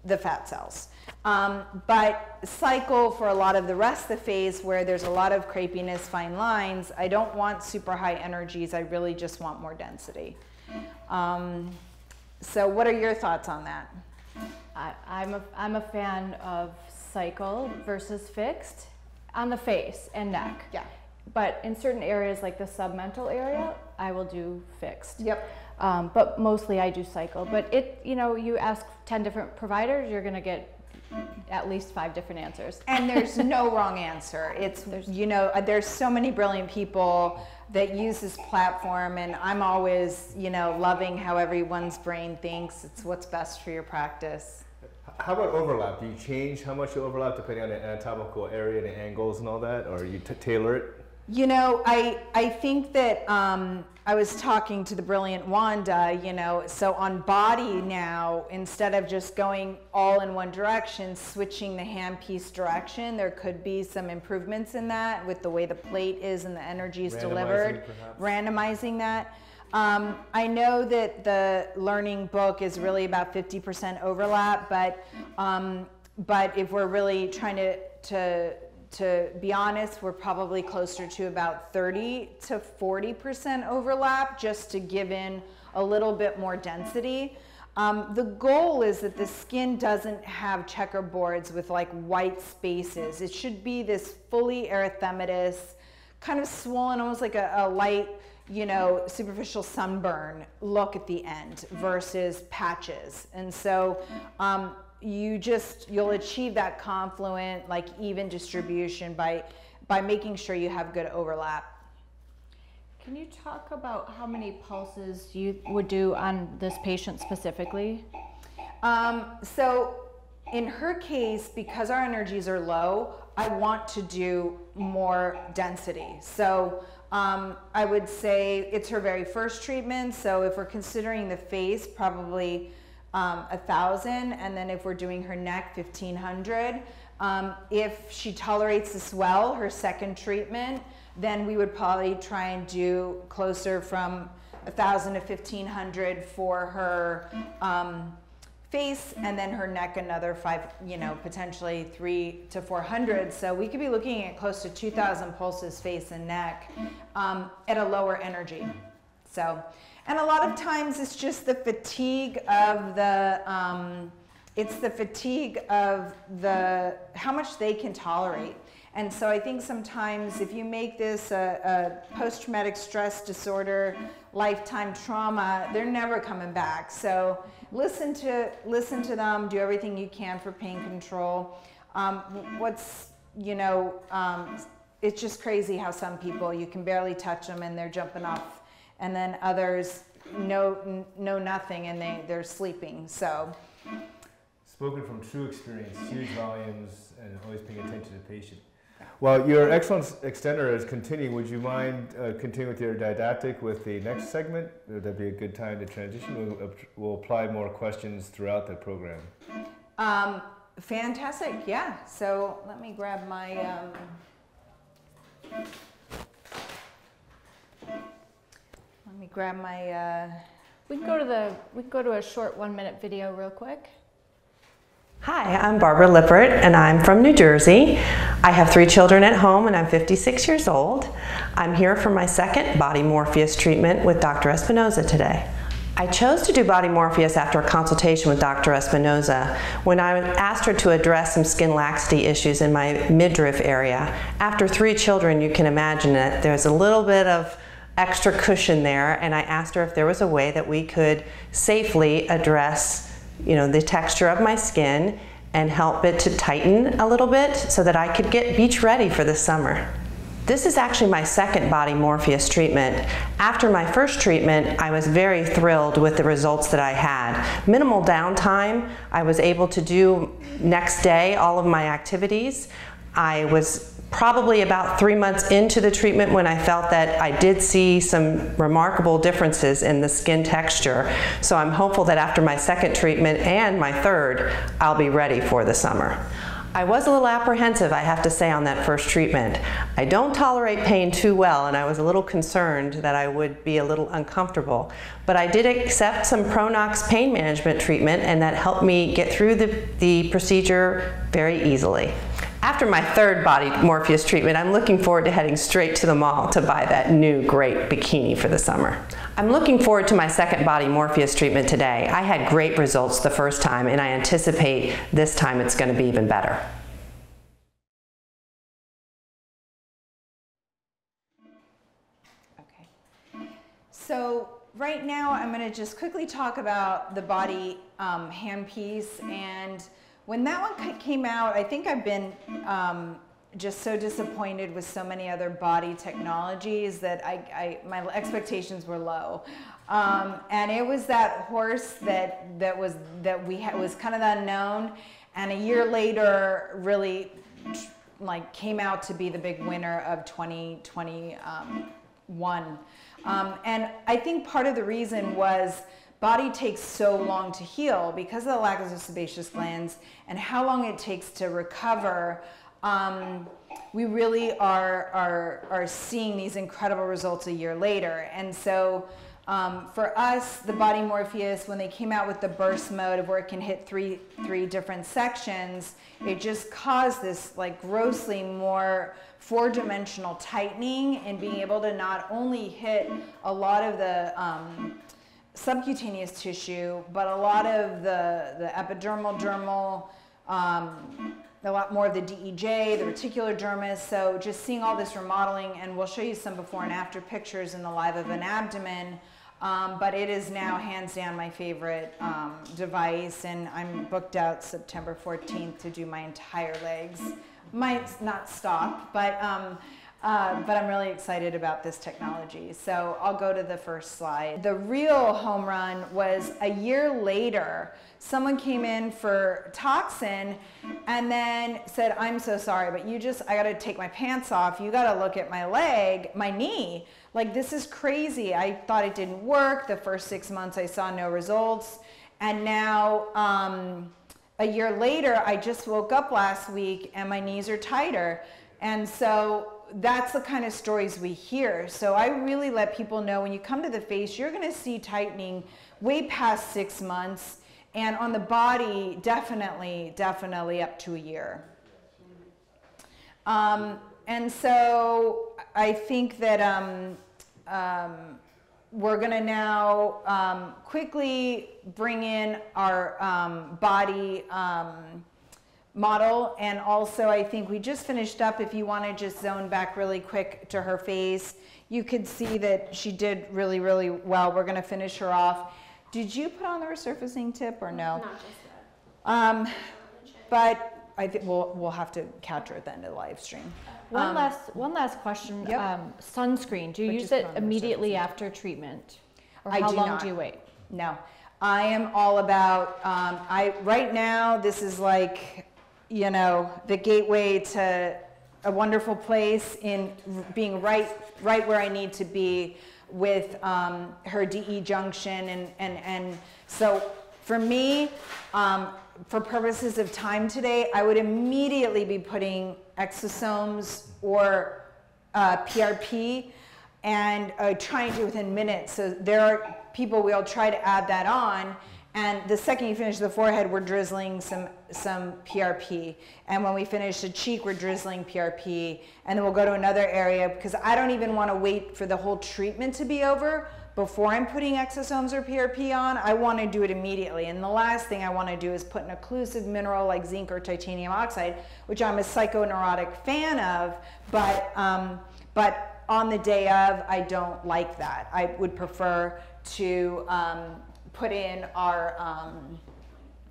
the fat cells. Um, but cycle for a lot of the rest of the face where there's a lot of crepiness, fine lines, I don't want super high energies. I really just want more density. Um, so what are your thoughts on that? I, I'm, a, I'm a fan of cycle versus fixed on the face and neck. Yeah. But in certain areas like the submental area, I will do fixed. Yep. Um, but mostly I do cycle. But it, you know, you ask ten different providers, you're going to get at least five different answers. And there's no wrong answer. It's, there's, you know, there's so many brilliant people that use this platform, and I'm always, you know, loving how everyone's brain thinks. It's what's best for your practice. How about overlap? Do you change how much you overlap depending on the anatomical area and the angles and all that, or you t tailor it? You know, I, I think that um, I was talking to the brilliant Wanda, you know, so on body now, instead of just going all in one direction, switching the handpiece direction, there could be some improvements in that with the way the plate is and the energy is delivered, perhaps. Randomizing that. Um, I know that the learning book is really about fifty percent overlap, but, um, but if we're really trying to, to To be honest, we're probably closer to about thirty to forty percent overlap, just to give in a little bit more density. Um, the goal is that the skin doesn't have checkerboards with like white spaces. It should be this fully erythematous, kind of swollen, almost like a, a light, you know, superficial sunburn look at the end versus patches. And so, um, you just, you'll achieve that confluent, like even distribution by, by making sure you have good overlap. Can you talk about how many pulses you would do on this patient specifically? Um, so in her case, because our energies are low, I want to do more density. So um, I would say it's her very first treatment. So if we're considering the face, probably Um, a thousand, and then if we're doing her neck, fifteen hundred. Um, if she tolerates this well, her second treatment, then we would probably try and do closer from a thousand to fifteen hundred for her um, face, and then her neck another five, you know, potentially three to four hundred. So we could be looking at close to two thousand pulses face and neck um, at a lower energy. So, and a lot of times it's just the fatigue of the, um, it's the fatigue of the how much they can tolerate. And so I think sometimes if you make this a, a post-traumatic stress disorder, lifetime trauma, they're never coming back. So listen to, listen to them, do everything you can for pain control. Um, what's, you know, um, it's just crazy how some people, you can barely touch them and they're jumping off, and then others know, know nothing and they, they're sleeping, so. Spoken from true experience, huge volumes, and always paying attention to the patient. Well, your excellence extender is continuing. Would you mind uh, continuing with your didactic with the next segment? Would that be a good time to transition? We'll, we'll apply more questions throughout the program. Um, fantastic, yeah. So let me grab my... Um... Let me grab my... Uh... We can go to the, we can go to a short one-minute video real quick. Hi, I'm Barbara Lippert, and I'm from New Jersey. I have three children at home, and I'm fifty-six years old. I'm here for my second Body Morpheus treatment with Doctor Espinoza today. I chose to do Body Morpheus after a consultation with Doctor Espinoza when I asked her to address some skin laxity issues in my midriff area. After three children, you can imagine it. There's a little bit of extra cushion there, and I asked her if there was a way that we could safely address you know, the texture of my skin and help it to tighten a little bit so that I could get beach ready for the summer. This is actually my second Body Morpheus treatment. After my first treatment, I was very thrilled with the results that I had. Minimal downtime, I was able to do next day all of my activities. I was probably about three months into the treatment when I felt that I did see some remarkable differences in the skin texture. So I'm hopeful that after my second treatment and my third, I'll be ready for the summer. I was a little apprehensive, I have to say, on that first treatment. I don't tolerate pain too well, and I was a little concerned that I would be a little uncomfortable. But I did accept some Pronox pain management treatment, and that helped me get through the, the procedure very easily. After my third Body Morpheus treatment, I'm looking forward to heading straight to the mall to buy that new great bikini for the summer. I'm looking forward to my second Body Morpheus treatment today. I had great results the first time, and I anticipate this time it's going to be even better. Okay. So right now I'm going to just quickly talk about the body um, handpiece. And when that one came out, I think I've been um, just so disappointed with so many other body technologies that I, I, my expectations were low, um, and it was that horse that that was that we had was kind of the unknown, and a year later really like came out to be the big winner of twenty twenty-one, um, and I think part of the reason was body takes so long to heal because of the lack of the sebaceous glands and how long it takes to recover. Um, we really are, are, are seeing these incredible results a year later. And so um, for us, the Body Morpheus, when they came out with the burst mode of where it can hit three, three different sections, it just caused this like grossly more four-dimensional tightening and being able to not only hit a lot of the um, subcutaneous tissue, but a lot of the, the epidermal, dermal, um, a lot more of the D E J, the reticular dermis. So just seeing all this remodeling, and we'll show you some before and after pictures in the live of an abdomen, um, but it is now hands down my favorite um, device, and I'm booked out September fourteenth to do my entire legs. Might not stop, but, um, uh, but I'm really excited about this technology. So I'll go to the first slide. The real home run was a year later. Someone came in for toxin and then said, I'm so sorry, but you just, I gotta take my pants off. You gotta look at my leg, my knee. Like, this is crazy. I thought it didn't work. The first six months I saw no results. And now um, a year later, I just woke up last week and my knees are tighter. And so that's the kind of stories we hear. So I really let people know, when you come to the face, you're gonna see tightening way past six months. And on the body, definitely, definitely up to a year. Um, and so I think that um, um, we're going to now um, quickly bring in our um, body um, model. And also, I think we just finished up. If you want to just zone back really quick to her face, you could see that she did really, really well. We're going to finish her off. Did you put on the resurfacing tip or no? Not just that. Um, but I think we'll, we'll have to capture at the end of the live stream. One, um, last, one last question. Yep. Um, sunscreen, do you but use it immediately after treatment? Or I how do long not. do you wait? No. I am all about, um, I right now this is like, you know, the gateway to a wonderful place in being right, right where I need to be with um, her D E junction, and, and, and so for me, um, for purposes of time today, I would immediately be putting exosomes or uh, P R P, and uh, trying to within minutes. So there are people we'll try to add that on, and the second you finish the forehead, we're drizzling some, some P R P. And when we finish the cheek, we're drizzling P R P. And then we'll go to another area, because I don't even want to wait for the whole treatment to be over before I'm putting exosomes or P R P on. I want to do it immediately. And the last thing I want to do is put an occlusive mineral like zinc or titanium oxide, which I'm a psychoneurotic fan of, but, um, but on the day of, I don't like that. I would prefer to um, put in our, um,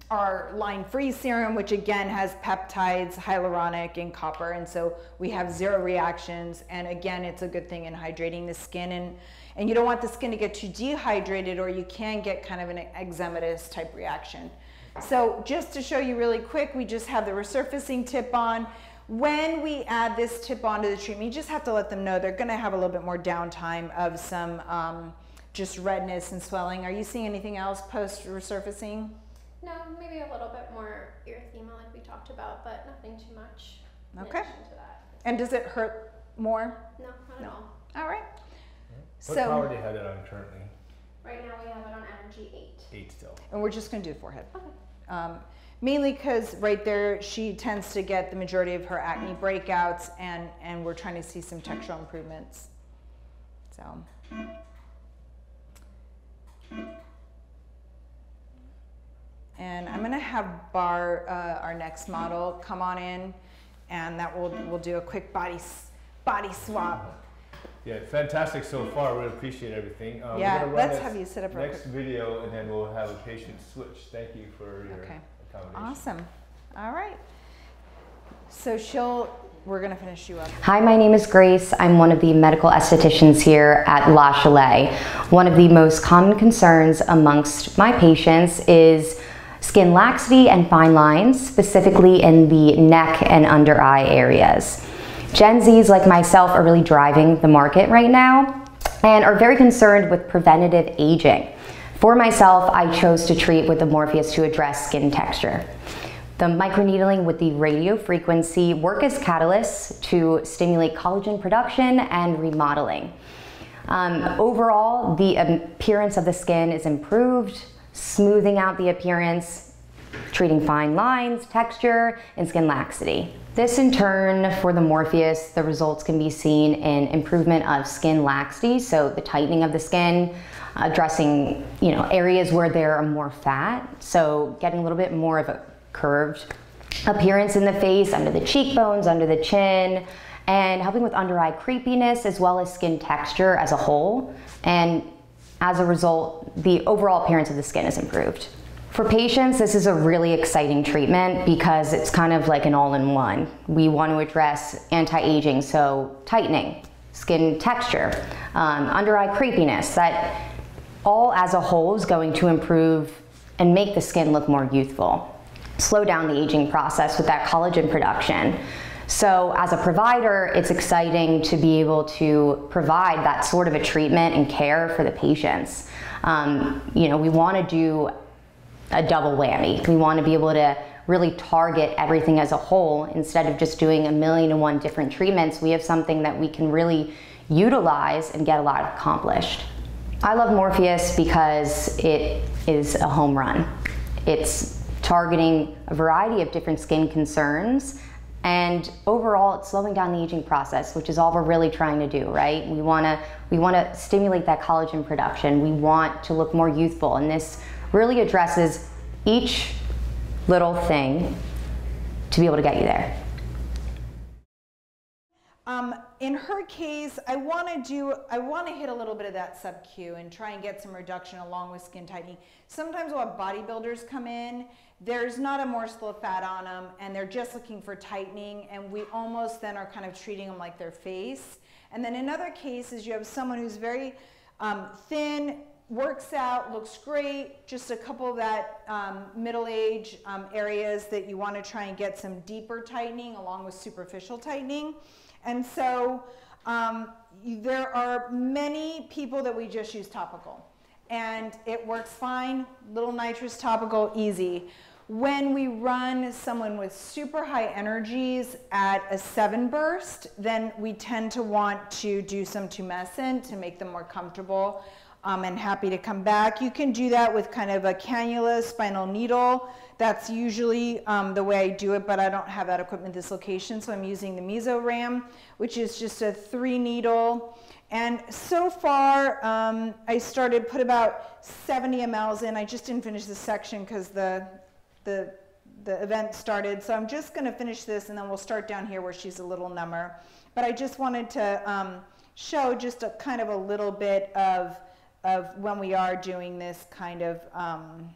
our line-free serum, which again has peptides, hyaluronic, and copper, and so we have zero reactions, and again, it's a good thing in hydrating the skin, and, and you don't want the skin to get too dehydrated, or you can get kind of an eczematous type reaction. So just to show you really quick, we just have the resurfacing tip on. When we add this tip onto the treatment, you just have to let them know they're gonna have a little bit more downtime of some um, just redness and swelling. Are you seeing anything else post-resurfacing? No, maybe a little bit more erythema like we talked about, but nothing too much in okay. addition to that. And does it hurt more? No, not no. at all. All right. What so, power do you have that on currently? Right now we have it on energy eight. eight still. And we're just going to do forehead. Okay. Um, mainly because right there she tends to get the majority of her acne breakouts, and, and we're trying to see some textural improvements. So. And I'm going to have Bar, uh, our next model, come on in, and that will we'll do a quick body body swap. Yeah, fantastic so far. We appreciate everything. Um, yeah, we're let's have you sit up. Next quick. video, and then we'll have a patient switch. Thank you for your okay. accommodation. Awesome. All right. So she'll. We're going to finish you up. Hi, my name is Grace. I'm one of the medical estheticians here at La Chelé. One of the most common concerns amongst my patients is skin laxity and fine lines, specifically in the neck and under eye areas. Gen Zs like myself are really driving the market right now and are very concerned with preventative aging. For myself, I chose to treat with the Morpheus to address skin texture. The microneedling with the radiofrequency work as catalysts to stimulate collagen production and remodeling. Um, overall, the appearance of the skin is improved, smoothing out the appearance, treating fine lines, texture, and skin laxity. This in turn, for the Morpheus, the results can be seen in improvement of skin laxity, so the tightening of the skin, addressing you know areas where there are more fat, so getting a little bit more of a curved appearance in the face, under the cheekbones, under the chin, and helping with under eye creepiness as well as skin texture as a whole. And as a result, the overall appearance of the skin is improved. For patients, this is a really exciting treatment because it's kind of like an all-in-one. We want to address anti-aging, so tightening, skin texture, um, under eye creepiness, that all as a whole is going to improve and make the skin look more youthful. Slow down the aging process with that collagen production. So as a provider, it's exciting to be able to provide that sort of a treatment and care for the patients. Um, you know, we want to do a double whammy. We want to be able to really target everything as a whole. Instead of just doing a million and one different treatments, we have something that we can really utilize and get a lot accomplished. I love Morpheus because it is a home run. It's targeting a variety of different skin concerns, and overall it's slowing down the aging process, which is all we're really trying to do, right? We want to we want to stimulate that collagen production. We want to look more youthful, and this really addresses each little thing to be able to get you there. Um, in her case, I want to do, I want to hit a little bit of that sub-Q and try and get some reduction along with skin tightening. Sometimes we'll have bodybuilders come in, there's not a morsel of fat on them, and they're just looking for tightening, and we almost then are kind of treating them like their face. And then in other cases, you have someone who's very um, thin, works out, looks great, just a couple of that um, middle age um, areas that you want to try and get some deeper tightening along with superficial tightening. And so um, there are many people that we just use topical, and it works fine, little nitrous topical, easy. When we run someone with super high energies at a seven burst, then we tend to want to do some tumescent to make them more comfortable um, and happy to come back. You can do that with kind of a cannula, spinal needle. That's usually um, the way I do it, but I don't have that equipment this location, so I'm using the MesoRam, which is just a three needle. And so far, um, I started, put about seventy milliliters in. I just didn't finish this section because the, the, the event started, so I'm just gonna finish this and then we'll start down here where she's a little number. But I just wanted to um, show just a kind of a little bit of, of when we are doing this kind of, um,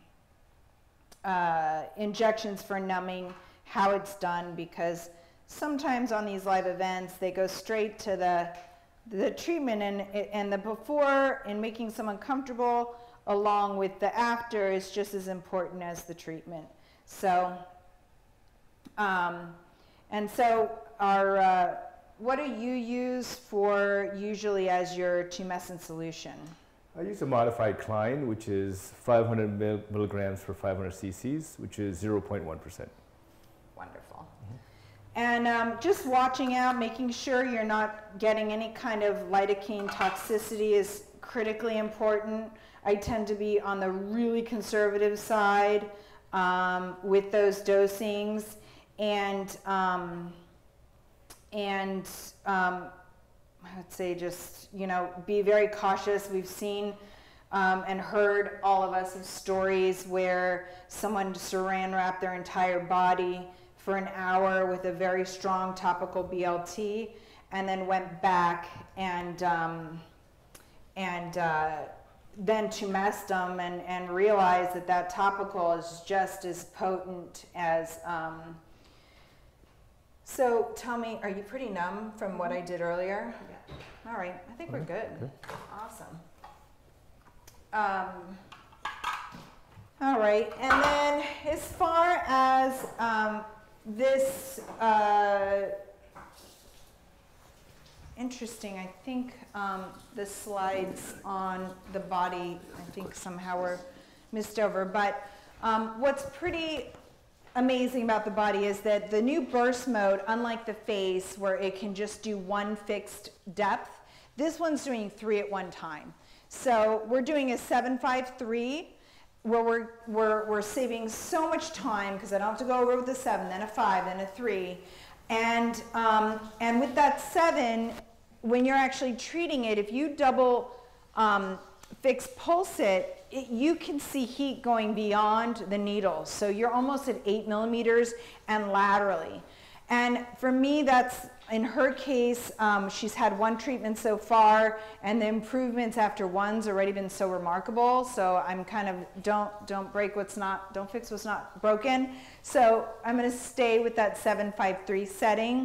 Uh, injections for numbing, how it's done, because sometimes on these live events they go straight to the the treatment, and and the before and making someone comfortable along with the after is just as important as the treatment. So um, and so our uh, what do you use for usually as your tumescent solution? I use a modified Klein, which is five hundred milligrams for five hundred cc's, which is zero point one percent. Wonderful. Mm-hmm. And um, just watching out, making sure you're not getting any kind of lidocaine toxicity is critically important. I tend to be on the really conservative side um, with those dosings, and um, and um, I would say just, you know, be very cautious. We've seen um, and heard, all of us, of stories where someone saran wrapped their entire body for an hour with a very strong topical B L T and then went back and um, and uh, then tumesced them and, and realized that that topical is just as potent as... Um, So tell me, are you pretty numb from what I did earlier? Yeah. All right, I think we're good. Okay. Awesome. Um, all right, and then as far as um, this, uh, interesting, I think um, the slides on the body, I think somehow were missed over, but um, what's pretty amazing about the body is that the new burst mode, unlike the face where it can just do one fixed depth, this one's doing three at one time. So we're doing a seven five three where we're, we're, we're saving so much time because I don't have to go over with a seven, then a five, then a three. And, um, and with that seven, when you're actually treating it, if you double um, fix pulse it, It, you can see heat going beyond the needle. So you're almost at eight millimeters and laterally. And for me, that's, in her case, um, she's had one treatment so far, and the improvements after one's already been so remarkable. So I'm kind of, don't, don't break what's not, don't fix what's not broken. So I'm gonna stay with that seven five three setting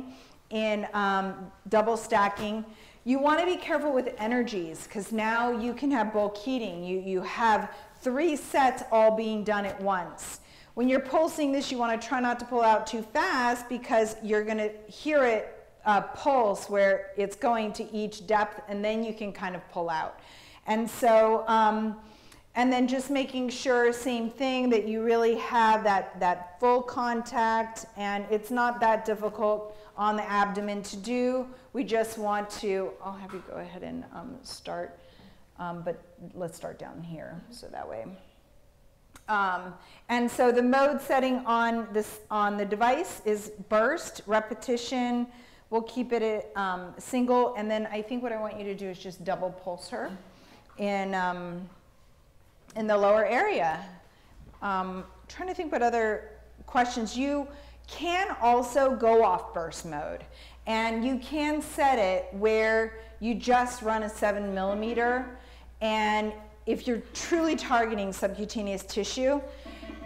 in um, double stacking. You want to be careful with energies because now you can have bulk heating. You, you have three sets all being done at once. When you're pulsing this, you want to try not to pull out too fast because you're going to hear it uh, pulse where it's going to each depth, and then you can kind of pull out. And so, um, and then just making sure, same thing, that you really have that, that full contact, and it's not that difficult on the abdomen to do. We just want to, I'll have you go ahead and um, start, um, but let's start down here, so that way. Um, and so the mode setting on this on the device is burst, repetition. We'll keep it at um, single, and then I think what I want you to do is just double pulse her in, um, in the lower area. Um, trying to think what other questions. You can also go off burst mode, and you can set it where you just run a seven millimeter, and if you're truly targeting subcutaneous tissue,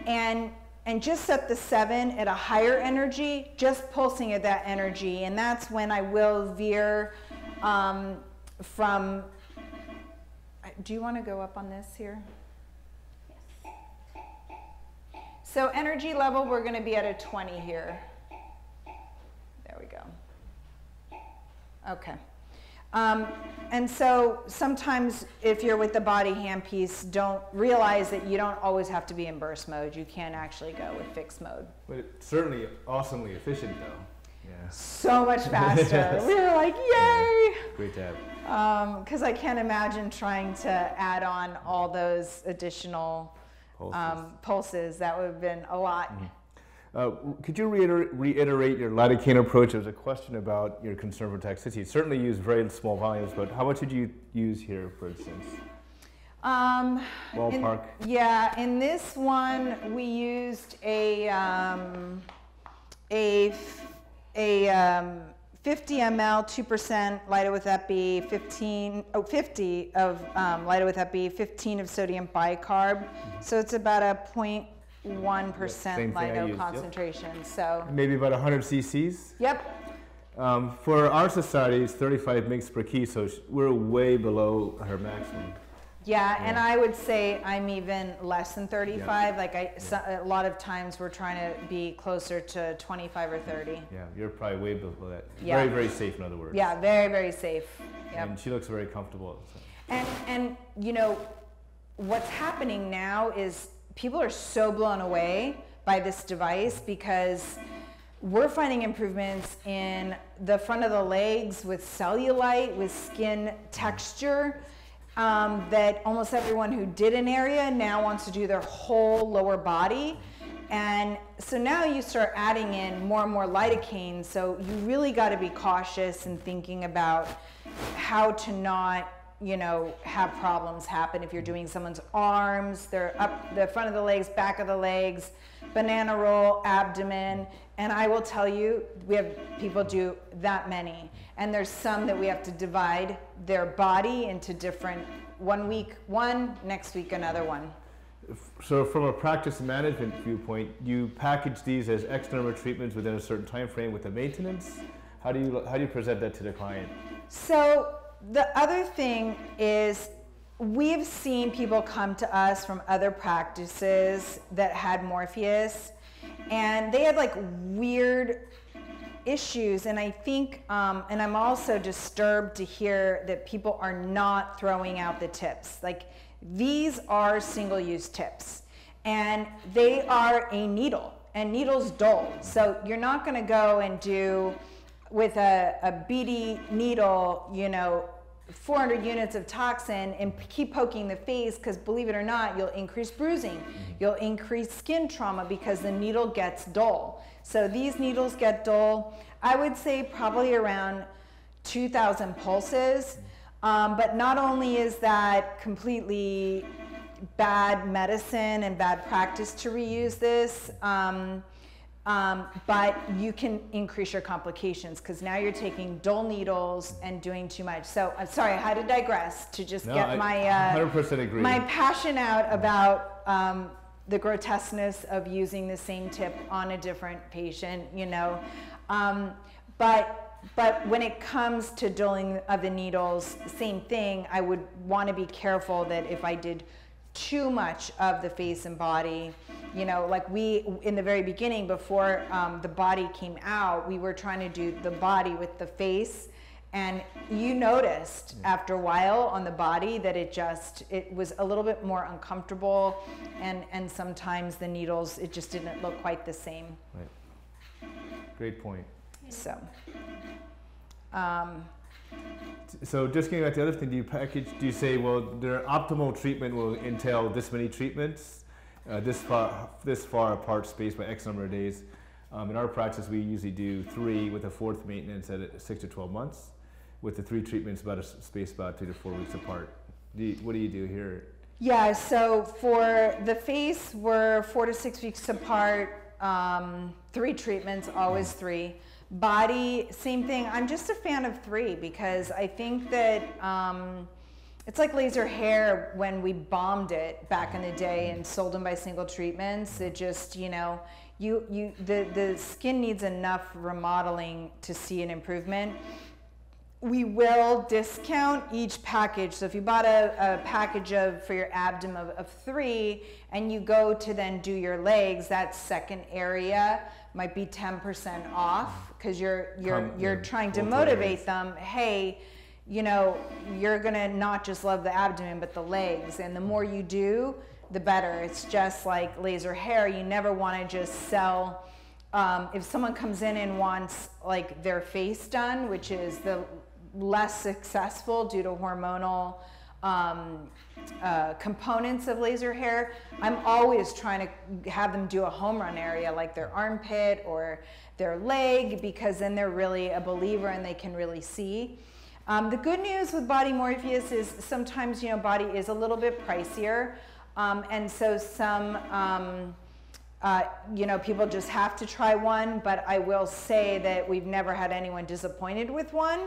and and just set the seven at a higher energy, just pulsing at that energy, and that's when I will veer um, from. Do you want to go up on this here? Yes. So energy level, we're going to be at a twenty here. There we go. Okay. Um, and so sometimes if you're with the body handpiece, don't realize that you don't always have to be in burst mode. You can actually go with fixed mode. But it's certainly awesomely efficient though. Yeah. So much faster. Yes. We were like, yay! Yeah. Great tab. Um, because I can't imagine trying to add on all those additional pulses. Um, pulses. That would have been a lot. Mm-hmm. Uh, could you reiter reiterate your lidocaine approach? There was a question about your concern for toxicity. You certainly use very small volumes, but how much did you use here, for instance? Um, Ballpark. In, yeah, in this one we used a um, a a um, fifty milliliters, two percent Lido with Epi, fifteen oh fifty of um, Lido with Epi, fifteen of sodium bicarb. Mm-hmm. So it's about a point. one percent Lido concentration, yep. So. Maybe about one hundred c c's? Yep. Um, for our society, it's thirty-five milligrams per kilogram, so we're way below her maximum. Yeah, yeah, and I would say I'm even less than thirty-five. Yeah. Like I, yeah. So, a lot of times we're trying to be closer to twenty-five or thirty. Yeah, you're probably way below that. Yeah. Very, very safe, in other words. Yeah, very, very safe. Yep. And she looks very comfortable. So. And, and, you know, what's happening now is people are so blown away by this device because we're finding improvements in the front of the legs with cellulite, with skin texture, um, that almost everyone who did an area now wants to do their whole lower body. And so now you start adding in more and more lidocaine, so you really got to be cautious in thinking about how to not, you know, have problems happen if you're doing someone's arms, their up, the front of the legs, back of the legs, banana roll, abdomen. And I will tell you, we have people do that many. And there's some that we have to divide their body into different, one week one, next week another one. So from a practice management viewpoint, you package these as X number of treatments within a certain time frame with the maintenance. How do you, how do you present that to the client? So, the other thing is we've seen people come to us from other practices that had Morpheus, and they had like weird issues, and I think, um, and I'm also disturbed to hear that people are not throwing out the tips. Like, these are single-use tips, and they are a needle, and needles dull, so you're not going to go and do with a, a beady needle, you know, four hundred units of toxin and keep poking the face, because believe it or not, you'll increase bruising. You'll increase skin trauma because the needle gets dull. So these needles get dull, I would say probably around two thousand pulses. Um, but not only is that completely bad medicine and bad practice to reuse this, um, Um, but you can increase your complications because now you're taking dull needles and doing too much. So I'm sorry, I had to digress to just no, get I, my uh, one hundred percent agree. My passion out about um, the grotesqueness of using the same tip on a different patient, you know. Um, but, but when it comes to dulling of the needles, same thing, I would want to be careful that if I did too much of the face and body, you know, like we, in the very beginning, before um, the body came out, we were trying to do the body with the face, and you noticed yeah. after a while on the body that it just, it was a little bit more uncomfortable, and, and sometimes the needles, it just didn't look quite the same. Right. Great point. So. Um, So just getting back to the other thing, do you package, do you say, well, their optimal treatment will entail this many treatments? uh, this, far, this far apart spaced by X number of days. Um, in our practice, we usually do three with a fourth maintenance at six to twelve months, with the three treatments about a space about two to four weeks apart. Do you, what do you do here? Yeah, so for the face, we're four to six weeks apart, um, three treatments, always three. Body, same thing. I'm just a fan of three because I think that um, it's like laser hair when we bombed it back in the day and sold them by single treatments. It just, you know, you, you, the, the skin needs enough remodeling to see an improvement. We will discount each package. So if you bought a, a package of, for your abdomen of, of three, and you go to then do your legs, that second area might be ten percent off because you're, you're, you're trying to motivate them. Hey, you know, you're gonna not just love the abdomen, but the legs. And the more you do, the better. It's just like laser hair. You never wanna just sell. Um, if someone comes in and wants like their face done, which is the less successful due to hormonal um, uh, components of laser hair, I'm always trying to have them do a home run area like their armpit or their leg, because then they're really a believer and they can really see. Um, the good news with Body Morpheus is sometimes, you know, body is a little bit pricier, um, and so some um, uh, you know, people just have to try one, but I will say that we've never had anyone disappointed with one.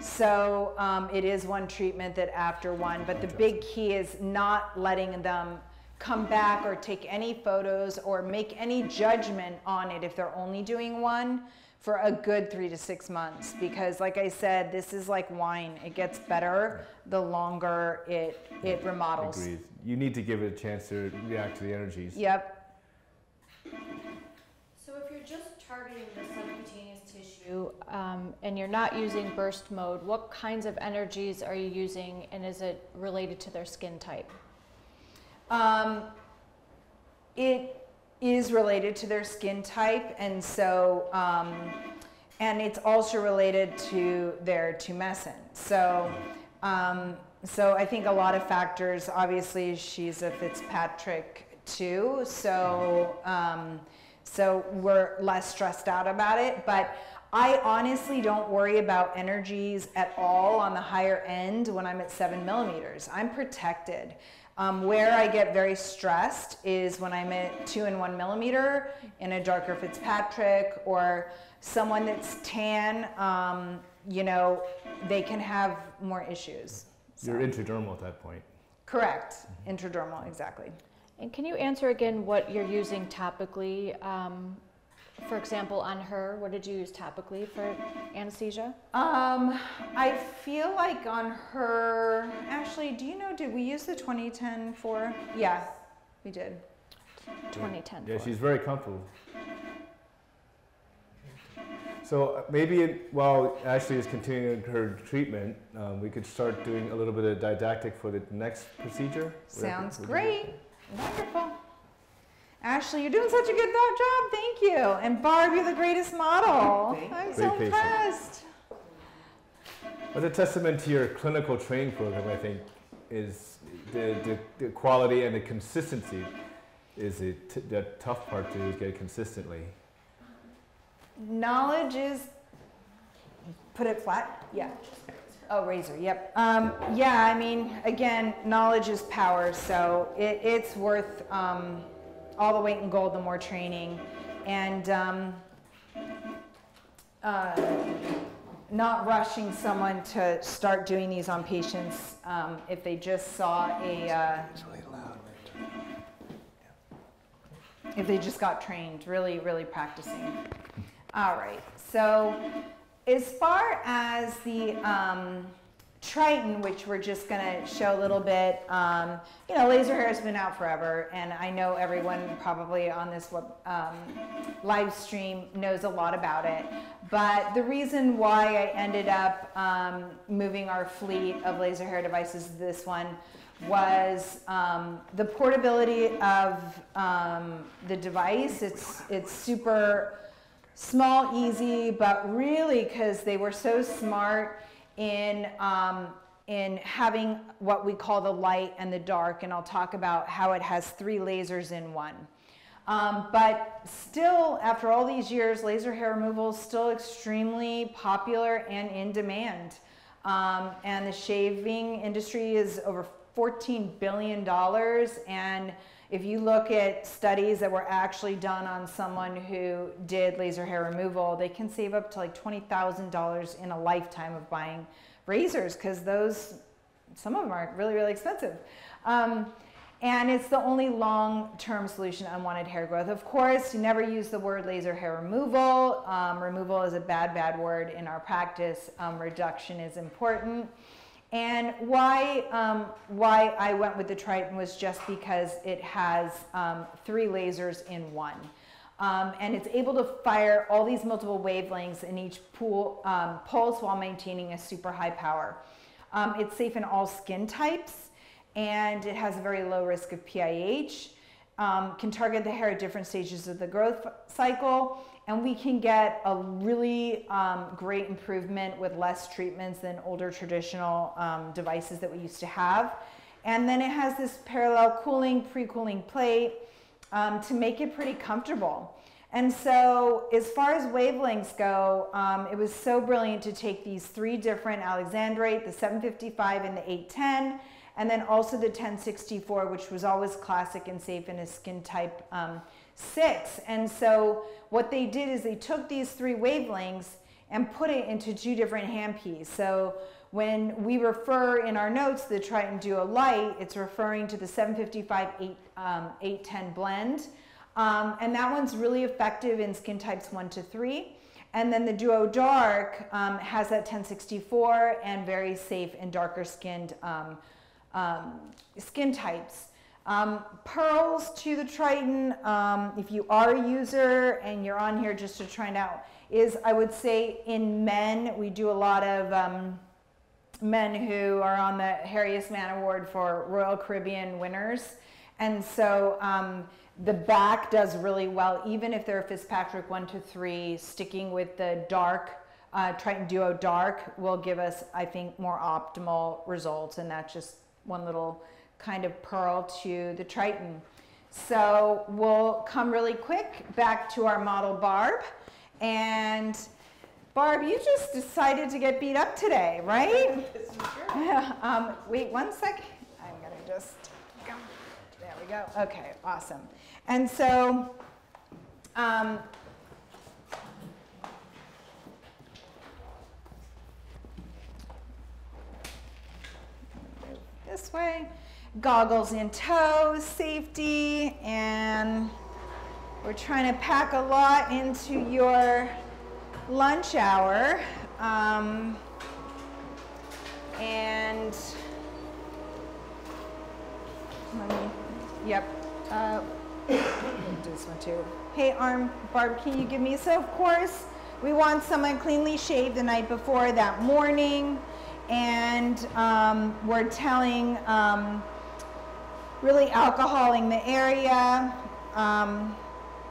So um, it is one treatment that after one, but the big key is not letting them come back or take any photos or make any judgment on it if they're only doing one for a good three to six months. Because like I said, this is like wine. It gets better the longer it, it remodels. Agreed. You need to give it a chance to react to the energies. Yep. So if you're just targeting the subcutaneous tissue um, and you're not using burst mode, what kinds of energies are you using, and is it related to their skin type? Um, it is related to their skin type, and so um, and it's also related to their tumescence. So um, so I think a lot of factors. Obviously, she's a Fitzpatrick too, so um, so we're less stressed out about it. But I honestly don't worry about energies at all on the higher end when I'm at seven millimeters. I'm protected. Um, where I get very stressed is when I'm at two and one millimeter in a darker Fitzpatrick or someone that's tan. Um, you know, they can have more issues. So. You're intradermal at that point. Correct, mm-hmm. Intradermal, exactly. And can you answer again what you're using topically? Um, for example, on her, what did you use topically for anesthesia? Um, I feel like on her, Ashley, do you know, did we use the twenty ten four? Yeah, we did. twenty ten. Yeah, yeah, she's very comfortable. So maybe while Ashley is continuing her treatment, um, we could start doing a little bit of didactic for the next procedure. Sounds great. Wonderful. Ashley, you're doing such a good job. Thank you. And Barb, you're the greatest model. Thank you. I'm Great so patient. impressed. That's a testament to your clinical training program, I think, is the, the, the quality and the consistency is the, t the tough part to get consistently. Knowledge is, put it flat? Yeah. Oh, razor, yep. Um, yeah, I mean, again, knowledge is power, so it, it's worth um, all the weight in gold, the more training. And um, uh, not rushing someone to start doing these on patients um, if they just saw a... Uh, if they just got trained, really, really practicing. All right, so... As far as the um, Triton, which we're just going to show a little bit, um, you know, laser hair has been out forever, and I know everyone probably on this web, um, live stream knows a lot about it. But the reason why I ended up um, moving our fleet of laser hair devices to this one was um, the portability of um, the device. It's it's super. Small, easy, but really because they were so smart in um, in having what we call the light and the dark, and I'll talk about how it has three lasers in one. Um, but still, after all these years, laser hair removal is still extremely popular and in demand. Um, and the shaving industry is over fourteen billion dollars. And if you look at studies that were actually done on someone who did laser hair removal, they can save up to like twenty thousand dollars in a lifetime of buying razors, because those, some of them are really, really expensive. Um, and it's the only long-term solution to unwanted hair growth. Of course, you never use the word laser hair removal. Um, removal is a bad, bad word in our practice. Um, reduction is important. And why, um, why I went with the Triton was just because it has um, three lasers in one. Um, and it's able to fire all these multiple wavelengths in each pool, um, pulse while maintaining a super high power. Um, it's safe in all skin types, and it has a very low risk of P I H, um, can target the hair at different stages of the growth cycle, and we can get a really um, great improvement with less treatments than older traditional um, devices that we used to have. And then it has this parallel cooling, pre-cooling plate, Um, to make it pretty comfortable. And so as far as wavelengths go, um, it was so brilliant to take these three different Alexandrite, the seven fifty-five and the eight ten, and then also the ten sixty-four, which was always classic and safe in a skin type um, six. And so what they did is they took these three wavelengths and put it into two different handpieces. So when we refer in our notes the Triton Duo Light, it's referring to the seven fifty-five eight ten blend. Um, and that one's really effective in skin types one to three. And then the Duo Dark um, has that ten sixty-four and very safe in darker skinned um, um, skin types. Um, pearls to the Triton, um, if you are a user and you're on here just to try it out, is I would say in men, we do a lot of um, men who are on the Hairiest Man Award for Royal Caribbean winners. And so um, the back does really well, even if they're a Fitzpatrick one to three, sticking with the dark, uh, Triton Duo Dark will give us, I think, more optimal results. And that's just one little kind of pearl to the Triton. So we'll come really quick back to our model Barb. And Barb, you just decided to get beat up today, right? Sure. um, wait one sec. I'm going to just go. There we go. OK, awesome. And so um, this way, goggles in tow, safety, and we're trying to pack a lot into your lunch hour, um, and let me, yep, uh, do this one too. Hey, arm, Barb, can you give me, so of course, we want someone cleanly shaved the night before that morning, and um, we're telling, um, really alcoholing the area. Um,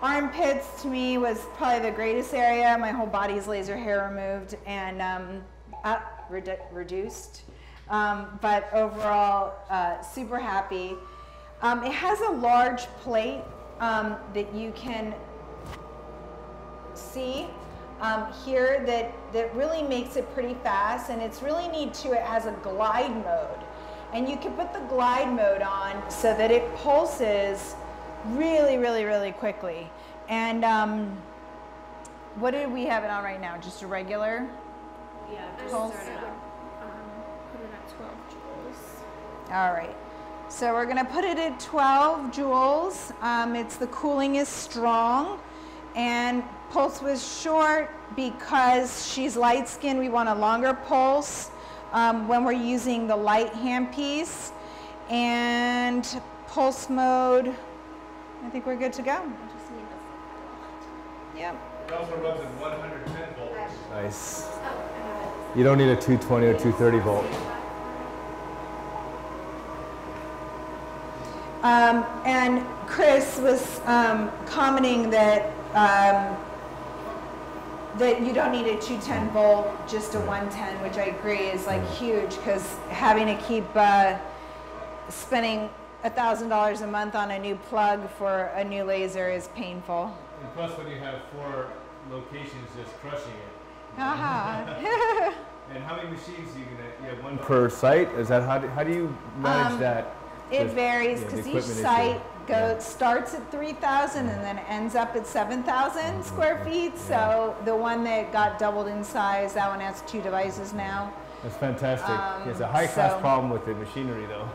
Armpits to me was probably the greatest area. My whole body's laser hair removed and um, up, redu reduced. Um, but overall, uh, super happy. Um, it has a large plate um, that you can see um, here that, that really makes it pretty fast. And it's really neat too, it has a glide mode. And you can put the glide mode on so that it pulses really, really, really quickly. And um, what did we have it on right now? Just a regular? Yeah, I pulse? Just started um, put it at twelve joules. All right. So we're going to put it at twelve joules. Um, it's the cooling is strong. And pulse was short because she's light skinned. We want a longer pulse um, when we're using the light handpiece. And pulse mode, I think we're good to go. Yep. It also runs at one hundred ten volts. Nice. You don't need a two twenty or two thirty volt. Um, and Chris was um, commenting that um, that you don't need a two ten volt, just a one ten, which I agree is like huge, because having to keep uh, spending a thousand dollars a month on a new plug for a new laser is painful. And plus when you have four locations just crushing it. Uh-huh. And how many machines do you get? You have one per site? Is that how do, how do you manage um, that? It varies, because yeah, each site go, yeah. starts at three thousand and then ends up at seven thousand square feet. Yeah. So the one that got doubled in size, that one has two devices now. That's fantastic. Um, it's a high-class so problem with the machinery, though.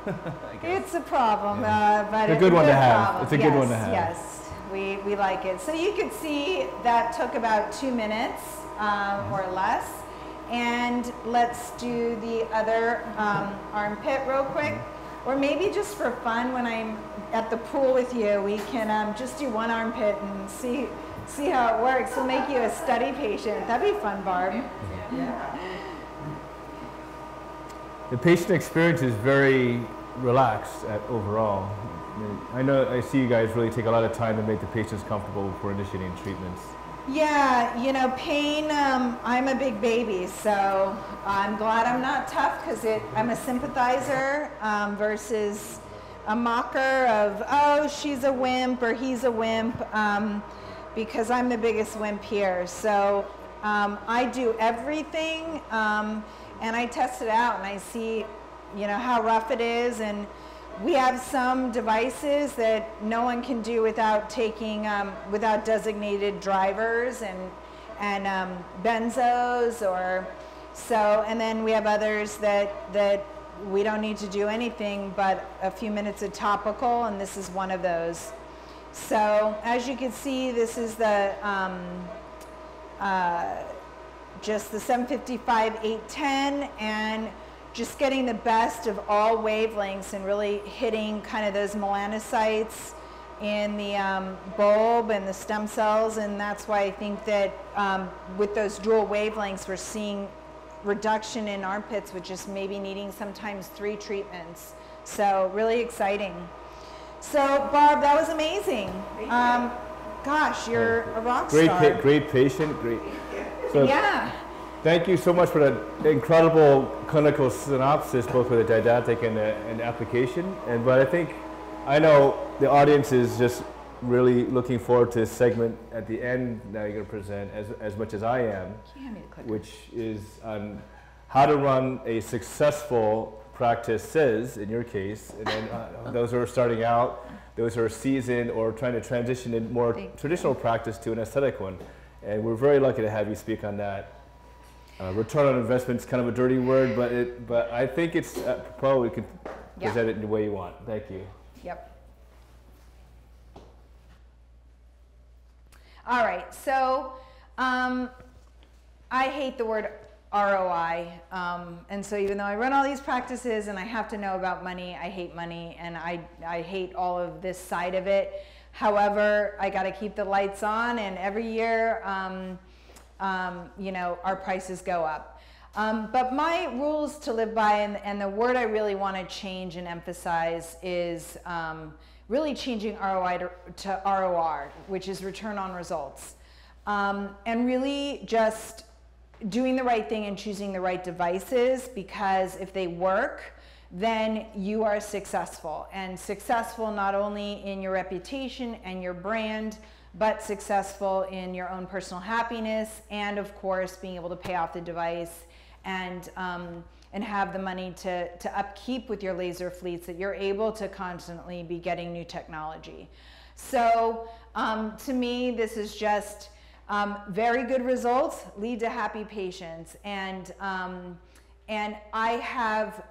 It's a problem, yeah. uh, but it's a good one to have. It's a good one to have. Yes, we, we like it. So you could see that took about two minutes um, or less. And let's do the other um, armpit real quick. Or maybe just for fun, when I'm at the pool with you, we can um, just do one armpit and see, see how it works. We'll make you a study patient. That'd be fun, Barb. Yeah. The patient experience is very relaxed at overall. I know I see you guys really take a lot of time to make the patients comfortable before initiating treatments. Yeah, you know, pain, um, I'm a big baby, so I'm glad I'm not tough, because I'm a sympathizer um, versus a mocker of, oh, she's a wimp or he's a wimp, um, because I'm the biggest wimp here. So um, I do everything. Um, And I test it out and I see, you know, how rough it is. And we have some devices that no one can do without taking, um, without designated drivers and, and um, benzos or so. And then we have others that, that we don't need to do anything but a few minutes of topical, and this is one of those. So as you can see, this is the, um, uh, just the seven fifty-five eight ten, and just getting the best of all wavelengths and really hitting kind of those melanocytes in the um, bulb and the stem cells. And that's why I think that um, with those dual wavelengths, we're seeing reduction in armpits, which is maybe needing sometimes three treatments. So really exciting. So Barb, that was amazing. Um, gosh, you're a rock star. Great, pa great patient, great. So yeah. Thank you so much for the incredible clinical synopsis, both with the didactic and the, and the application. And but I think, I know the audience is just really looking forward to this segment at the end. Now you're going to present as as much as I am, which is on how to run a successful practices in your case, and then uh, those who are starting out, those who are seasoned or trying to transition in more Thank traditional you. practice to an aesthetic one. And we're very lucky to have you speak on that. Uh, return on investment is kind of a dirty word, but it, but I think it's uh, probably can yeah. present it in the way you want. Thank you. Yep. All right. So um, I hate the word R O I, um, and so even though I run all these practices and I have to know about money, I hate money, and I I hate all of this side of it. However, I got to keep the lights on, and every year, um, um, you know, our prices go up. Um, but my rules to live by, and, and the word I really want to change and emphasize is um, really changing R O I to, to R O R, which is return on results, um, and really just doing the right thing and choosing the right devices, because if they work, then you are successful, and successful not only in your reputation and your brand, but successful in your own personal happiness, and of course being able to pay off the device and um, and have the money to, to upkeep with your laser fleets, that you're able to constantly be getting new technology. So um, to me, this is just um, very good results lead to happy patients, and um, and I have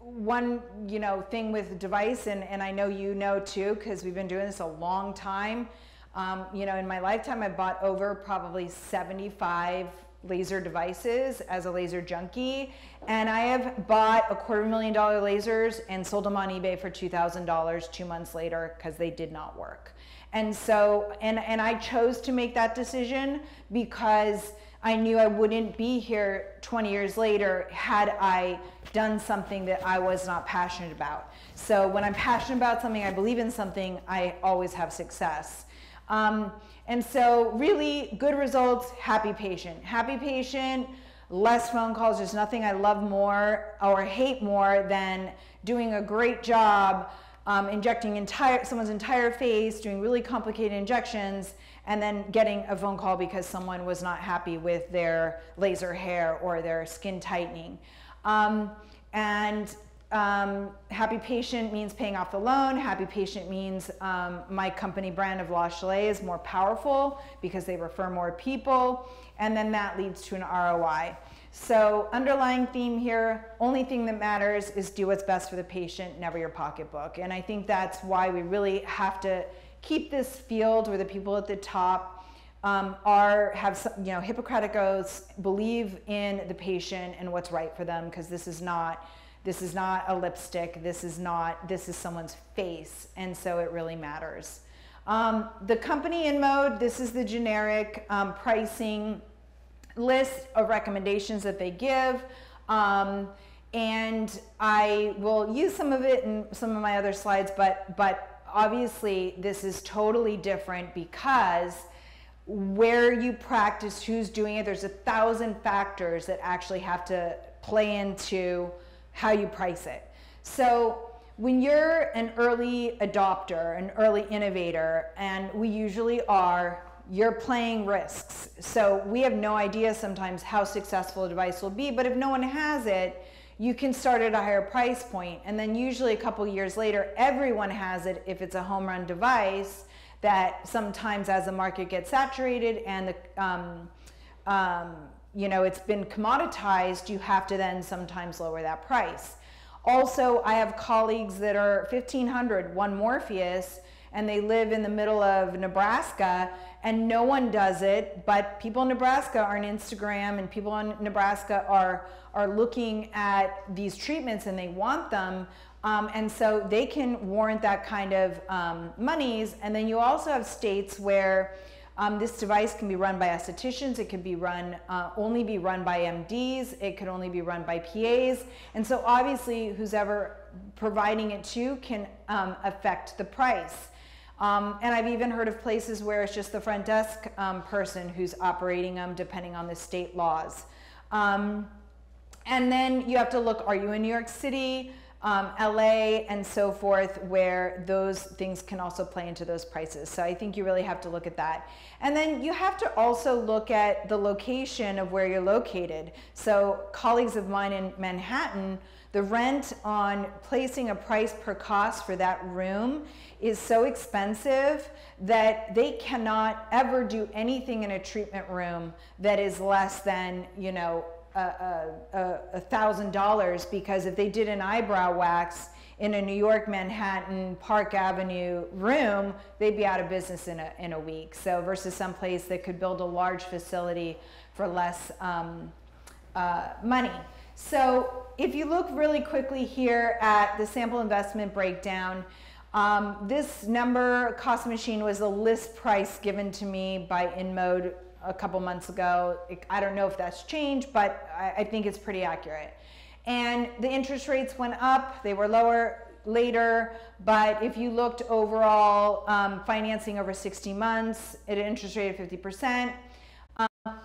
one, you know, thing with device, and, and I know you know too, because we've been doing this a long time. Um, you know, in my lifetime, I bought over probably seventy-five laser devices as a laser junkie, and I have bought a quarter million dollar lasers and sold them on eBay for two thousand dollars two months later because they did not work. And so, and, and I chose to make that decision because I knew I wouldn't be here twenty years later had I done something that I was not passionate about. So when I'm passionate about something, I believe in something, I always have success. Um, and so really good results, happy patient. Happy patient, less phone calls. There's nothing I love more or hate more than doing a great job um, injecting entire, someone's entire face, doing really complicated injections, and then getting a phone call because someone was not happy with their laser hair or their skin tightening. Um, and um, happy patient means paying off the loan. Happy patient means um, my company brand of La Chelé is more powerful because they refer more people. And then that leads to an R O I. So underlying theme here, only thing that matters is do what's best for the patient, never your pocketbook. And I think that's why we really have to keep this field where the people at the top um, are, have some, you know, Hippocratic oaths, believe in the patient and what's right for them, because this is not, this is not a lipstick, this is not, this is someone's face, and so it really matters. Um, the company InMode, this is the generic um, pricing list of recommendations that they give. Um, and I will use some of it in some of my other slides, but, but obviously, this is totally different because where you practice, who's doing it, there's a thousand factors that actually have to play into how you price it. So when you're an early adopter, an early innovator, and we usually are, you're playing risks. So we have no idea sometimes how successful a device will be, but if no one has it, you can start at a higher price point, and then usually a couple years later, everyone has it if it's a home run device. That sometimes, as the market gets saturated and the, um, um, you know, it's been commoditized, you have to then sometimes lower that price. Also, I have colleagues that are fifteen hundred, one Morpheus, and they live in the middle of Nebraska, and no one does it, but people in Nebraska are on Instagram, and people in Nebraska are are looking at these treatments and they want them, um, and so they can warrant that kind of um, monies. And then you also have states where um, this device can be run by estheticians, it can be run, uh, only be run by M Ds, it could only be run by P As, and so obviously who's ever providing it to can um, affect the price. Um, and I've even heard of places where it's just the front desk um, person who's operating them, depending on the state laws. Um, and then you have to look, are you in New York City, um, L A, and so forth, where those things can also play into those prices. So I think you really have to look at that. And then you have to also look at the location of where you're located. So colleagues of mine in Manhattan, the rent on placing a price per cost for that room is so expensive that they cannot ever do anything in a treatment room that is less than, you know, a thousand dollars, because if they did an eyebrow wax in a New York Manhattan Park Avenue room, they'd be out of business in a in a week. So versus someplace that could build a large facility for less um, uh, money. So if you look really quickly here at the sample investment breakdown, um, this number, cost machine, was a list price given to me by InMode a couple months ago. I don't know if that's changed, but I, I think it's pretty accurate. And the interest rates went up, they were lower later, but if you looked overall, um, financing over sixty months at an interest rate of fifty percent,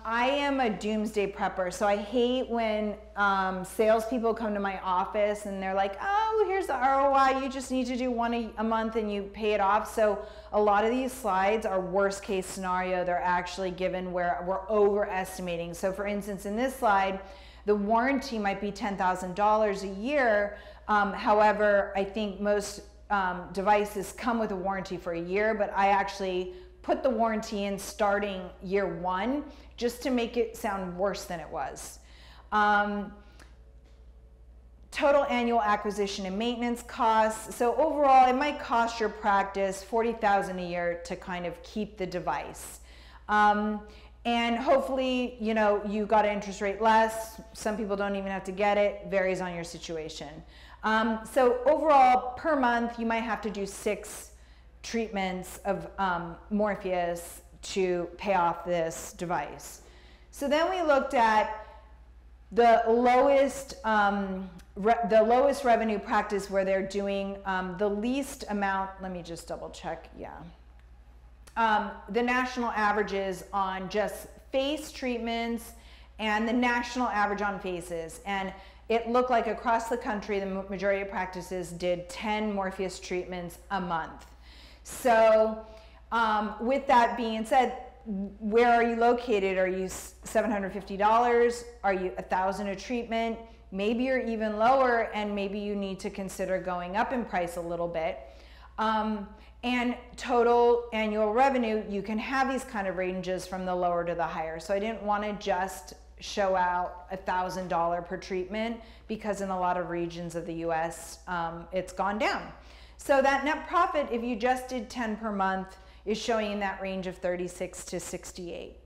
I am a doomsday prepper, so I hate when um, salespeople come to my office and they're like, oh, here's the R O I, you just need to do one a, a month and you pay it off. So a lot of these slides are worst case scenario. They're actually given where we're overestimating. So for instance, in this slide, the warranty might be ten thousand dollars a year. Um, however, I think most um, devices come with a warranty for a year, but I actually put the warranty in starting year one just to make it sound worse than it was. Um, total annual acquisition and maintenance costs. So overall, it might cost your practice forty thousand dollars a year to kind of keep the device. Um, and hopefully, you know, you got an interest rate less. Some people don't even have to get it. Varies on your situation. Um, so overall, per month, you might have to do six treatments of um, Morpheus to pay off this device. So then we looked at the lowest, um, re the lowest revenue practice where they're doing um, the least amount. Let me just double check. Yeah, um, the national averages on just face treatments and the national average on faces. And it looked like across the country, the majority of practices did ten Morpheus treatments a month. So um, with that being said, where are you located? Are you seven hundred fifty dollars? Are you one thousand dollars a treatment? Maybe you're even lower, and maybe you need to consider going up in price a little bit. Um, and total annual revenue, you can have these kind of ranges from the lower to the higher. So I didn't want to just show out one thousand dollars per treatment, because in a lot of regions of the U S, um, it's gone down. So that net profit, if you just did ten per month, is showing in that range of thirty-six to sixty-eight.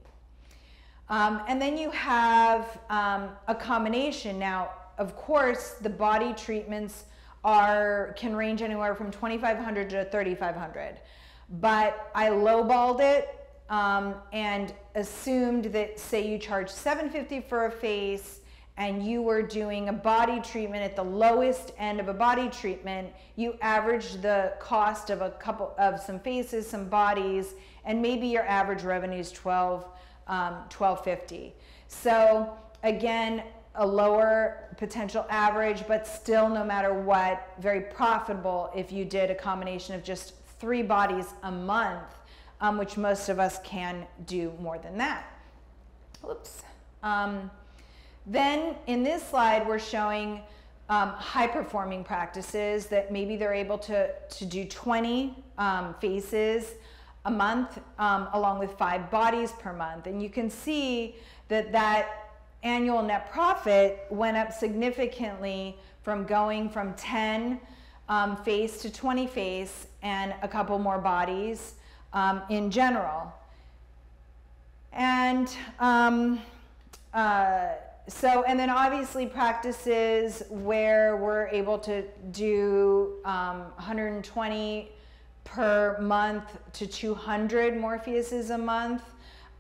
Um, and then you have um, a combination. Now, of course, the body treatments are can range anywhere from twenty-five hundred to thirty-five hundred, but I lowballed it um, and assumed that, say you charge seven hundred fifty dollars for a face and you were doing a body treatment at the lowest end of a body treatment, you averaged the cost of a couple of some faces, some bodies, and maybe your average revenue is twelve um, twelve fifty. So again, a lower potential average, but still, no matter what, very profitable if you did a combination of just three bodies a month, um, which most of us can do more than that. Oops. Um, then in this slide, we're showing um, high-performing practices that maybe they're able to, to do twenty um, faces a month um, along with five bodies per month. And you can see that that annual net profit went up significantly from going from ten um, face to twenty face and a couple more bodies um, in general. And um, uh, so, and then obviously practices where we're able to do um, one hundred twenty per month to two hundred Morpheuses a month.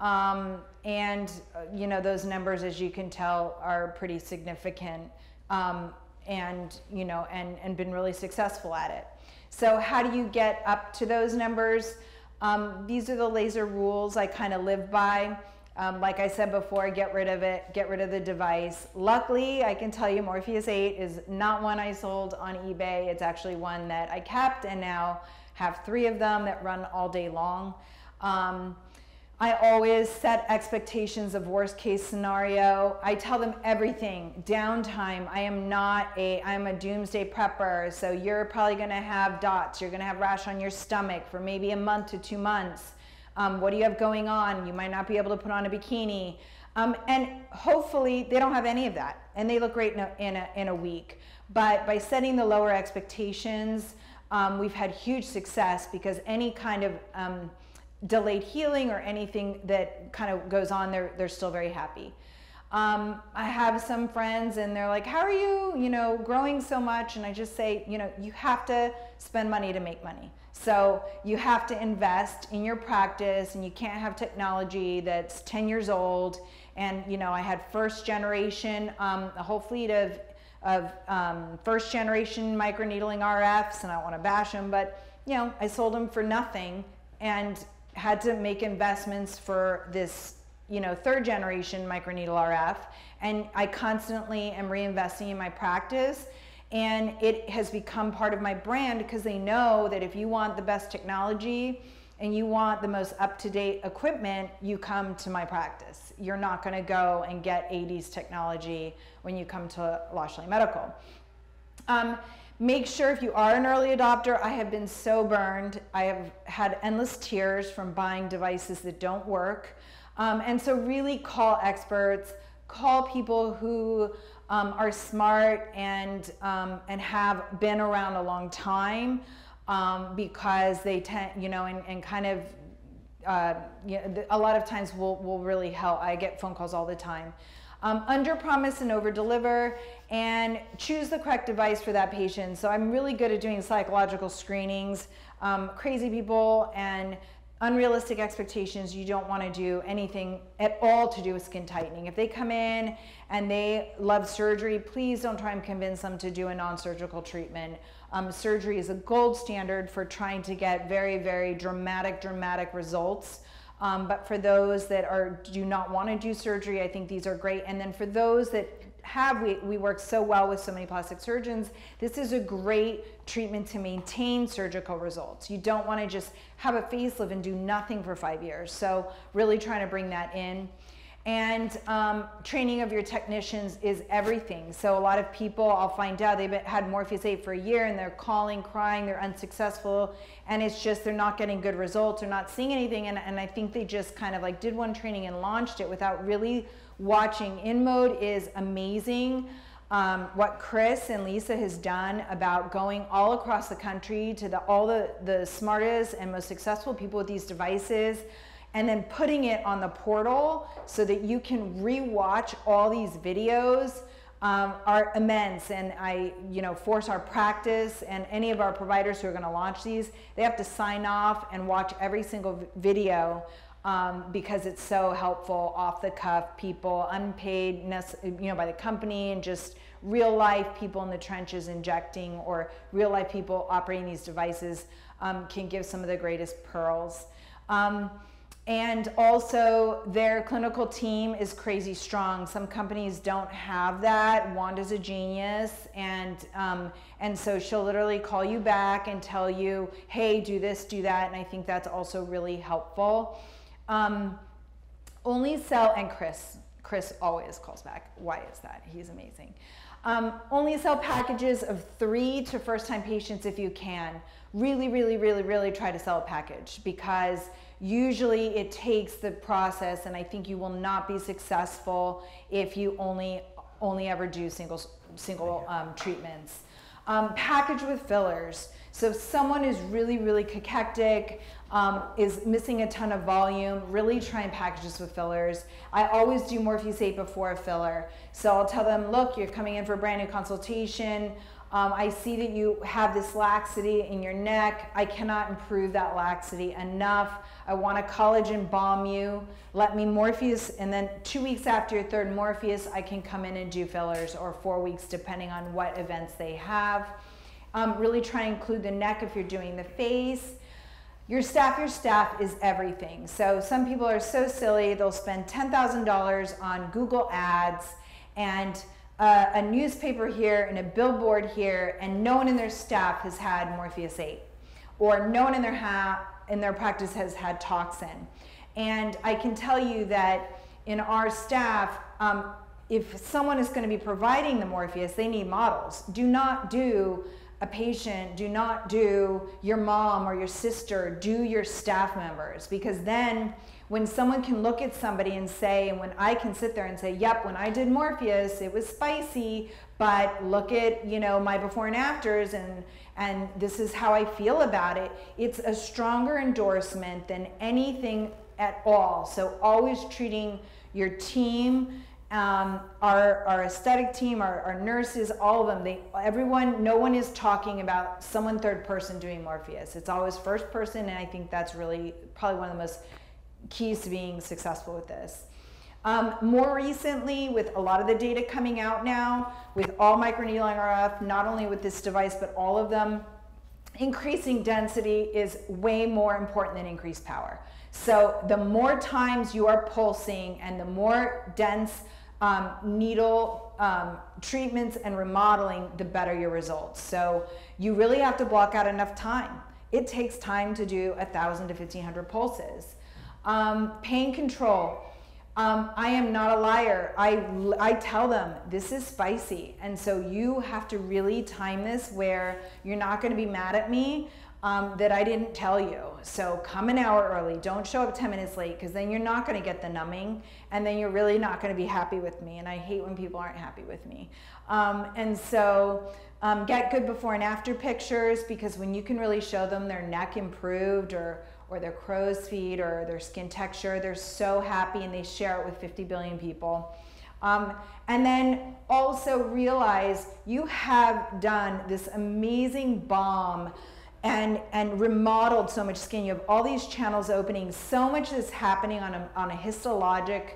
Um, and you know, those numbers, as you can tell, are pretty significant, um, and you know, and and been really successful at it. So how do you get up to those numbers? Um, these are the laser rules I kind of live by. Um, like I said before, get rid of it, get rid of the device. Luckily, I can tell you Morpheus eight is not one I sold on eBay. It's actually one that I kept and now have three of them that run all day long. Um, I always set expectations of worst case scenario. I tell them everything, downtime. I am not a, I'm a doomsday prepper. So you're probably gonna have dots. You're gonna have rash on your stomach for maybe a month to two months. Um, what do you have going on? You might not be able to put on a bikini. Um, and hopefully they don't have any of that and they look great in a, in a, in a week. But by setting the lower expectations, um, we've had huge success, because any kind of, um, delayed healing or anything that kind of goes on, they're, they're still very happy. Um, I have some friends and they're like, how are you, you know, growing so much? And I just say, you know, you have to spend money to make money. So you have to invest in your practice, and you can't have technology that's ten years old. And, you know, I had first generation, um, a whole fleet of, of um, first generation microneedling R Fs, and I don't want to bash them, but, you know, I sold them for nothing and had to make investments for this, you know, third generation microneedle R F. And I constantly am reinvesting in my practice, and it has become part of my brand, because they know that if you want the best technology and you want the most up-to-date equipment, you come to my practice. You're not gonna go and get eighties technology when you come to La Chelé Medical. Um, Make sure if you are an early adopter, I have been so burned. I have had endless tears from buying devices that don't work. Um, and so really call experts, call people who um, are smart and, um, and have been around a long time, um, because they tend, you know, and, and kind of, uh, you know, a lot of times will, will really help. I get phone calls all the time. Um, under promise and over deliver, and choose the correct device for that patient. So I'm really good at doing psychological screenings. Um, crazy people and unrealistic expectations. You don't want to do anything at all to do with skin tightening. If they come in and they love surgery, please don't try and convince them to do a non-surgical treatment. Um, surgery is a gold standard for trying to get very, very dramatic, dramatic results. Um, but for those that are do not want to do surgery, I think these are great. And then for those that have, we, we work so well with so many plastic surgeons, this is a great treatment to maintain surgical results. You don't want to just have a facelift and do nothing for five years. So really trying to bring that in. And um, training of your technicians is everything. So a lot of people, I'll find out, they've had Morpheus eight for a year and they're calling, crying, they're unsuccessful, and it's just they're not getting good results, they're not seeing anything, and, and I think they just kind of like did one training and launched it without really watching. InMode is amazing. Um, what Chris and Lisa has done about going all across the country to the, all the, the smartest and most successful people with these devices, and then putting it on the portal so that you can re-watch all these videos um, are immense. And I you know, force our practice and any of our providers who are gonna launch these, they have to sign off and watch every single video um, because it's so helpful, off the cuff, people, unpaid you know, by the company, and just real life people in the trenches injecting, or real life people operating these devices um, can give some of the greatest pearls. Um, And also their clinical team is crazy strong. Some companies don't have that. Wanda's a genius, and um, and so she'll literally call you back and tell you, hey, do this, do that, and I think that's also really helpful. Um, only sell, and Chris, Chris always calls back. Why is that? He's amazing. Um, only sell packages of three to first-time patients if you can. Really, really, really, really try to sell a package, because usually it takes the process, and I think you will not be successful if you only only ever do single single um, treatments. Um, package with fillers. So if someone is really, really cachectic, um, is missing a ton of volume, really try and package this with fillers. I always do Morpheus eight before a filler. So I'll tell them, look, you're coming in for a brand new consultation. Um, I see that you have this laxity in your neck. I cannot improve that laxity enough. I want to collagen balm you. Let me Morpheus, and then two weeks after your third Morpheus, I can come in and do fillers, or four weeks, depending on what events they have. Um, really try and include the neck if you're doing the face. Your staff, your staff is everything. So some people are so silly, they'll spend ten thousand dollars on Google Ads and Uh, a newspaper here and a billboard here, and no one in their staff has had Morpheus eight, or no one in their ha in their practice has had toxin. And I can tell you that in our staff, um, if someone is going to be providing the Morpheus, they need models. Do not do a patient, do not do your mom or your sister, do your staff members, because then when someone can look at somebody and say, and when I can sit there and say, yep, when I did Morpheus, it was spicy, but look at, you know, my before and afters, and, and this is how I feel about it. It's a stronger endorsement than anything at all. So always treating your team, um, our, our aesthetic team, our, our nurses, all of them, they, everyone, no one is talking about someone third person doing Morpheus. It's always first person, and I think that's really probably one of the most keys to being successful with this. Um, more recently, with a lot of the data coming out now, with all microneedling R F, not only with this device, but all of them, increasing density is way more important than increased power. So the more times you are pulsing and the more dense um, needle um, treatments and remodeling, the better your results. So you really have to block out enough time. It takes time to do one thousand to fifteen hundred pulses. Um, pain control. Um, I am not a liar. I, I tell them this is spicy, and so you have to really time this where you're not going to be mad at me um, that I didn't tell you. So come an hour early. Don't show up ten minutes late, because then you're not going to get the numbing, and then you're really not going to be happy with me, and I hate when people aren't happy with me. Um, and so um, get good before and after pictures, because when you can really show them their neck improved, or or their crow's feet, or their skin texture, they're so happy, and they share it with fifty billion people. Um, and then also realize you have done this amazing balm and, and remodeled so much skin. You have all these channels opening. So much is happening on a, on a histologic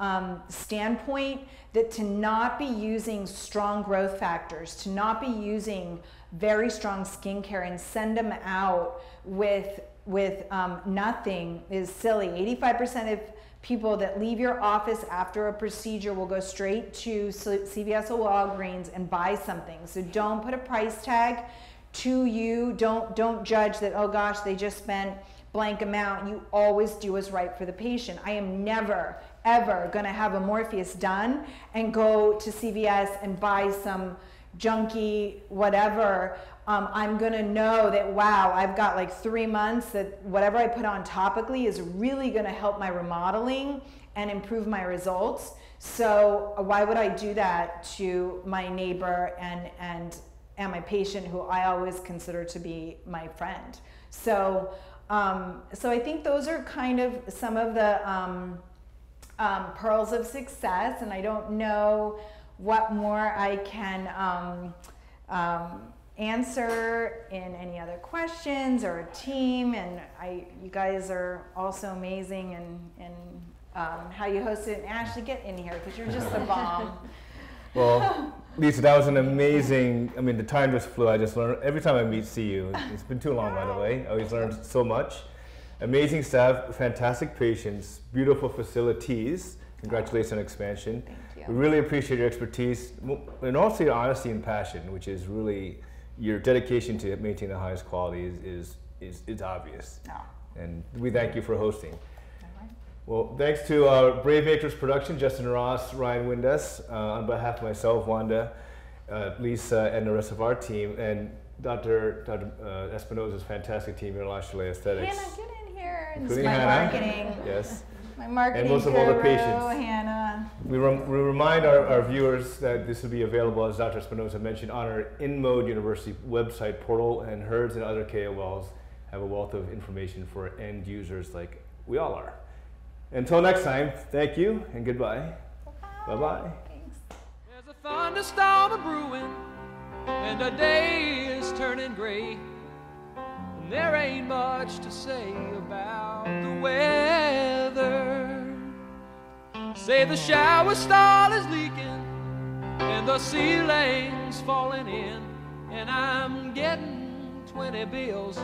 um, standpoint that to not be using strong growth factors, to not be using very strong skincare and send them out with, with um, nothing is silly. eighty-five percent of people that leave your office after a procedure will go straight to C V S or Walgreens and buy something. So don't put a price tag to you. Don't, don't judge that, oh gosh, they just spent blank amount. You always do what's right for the patient. I am never, ever gonna have a Morpheus done and go to C V S and buy some junky whatever. Um, I'm gonna know that, wow, I've got like three months that whatever I put on topically is really gonna help my remodeling and improve my results. So why would I do that to my neighbor and, and, and my patient who I always consider to be my friend? So, um, so I think those are kind of some of the um, um, pearls of success, and I don't know what more I can um, um, answer in any other questions or a team. And I, you guys are also amazing, and, and um, how you host it. And Ashley, get in here because you're just the bomb. Well, Lisa, that was an amazing, I mean, the time just flew. I just learned, every time I meet C U, it's been too long, by the way. I always learned so much. Amazing staff, fantastic patients, beautiful facilities. Congratulations on expansion. Thank you. We really appreciate your expertise, and also your honesty and passion, which is really, your dedication to maintain the highest quality is, is, is, is obvious. Oh. And we thank you for hosting. Right. Well, thanks to uh, Brave Acres Production, Justin Ross, Ryan Windus, uh, on behalf of myself, Wanda, uh, Lisa, and the rest of our team, and Doctor Doctor Uh, Espinoza's fantastic team here at La Chelé Aesthetics. Hannah, get in here. This is my Hannah. Marketing. Yes. My marketing and most of all the patients. Hannah. We, rem we remind our, our viewers that this will be available, as Doctor Espinoza mentioned, on our InMode University website portal, and HERDS and other K O Ls have a wealth of information for end users like we all are. Until next time, thank you and goodbye. Bye-bye. Thanks. There's a thunderstorm a-brewing and the day is turning gray. There ain't much to say about the weather. Say the shower stall is leaking and the ceiling's falling in, and I'm getting twenty bills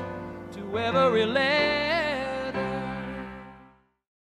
to every land.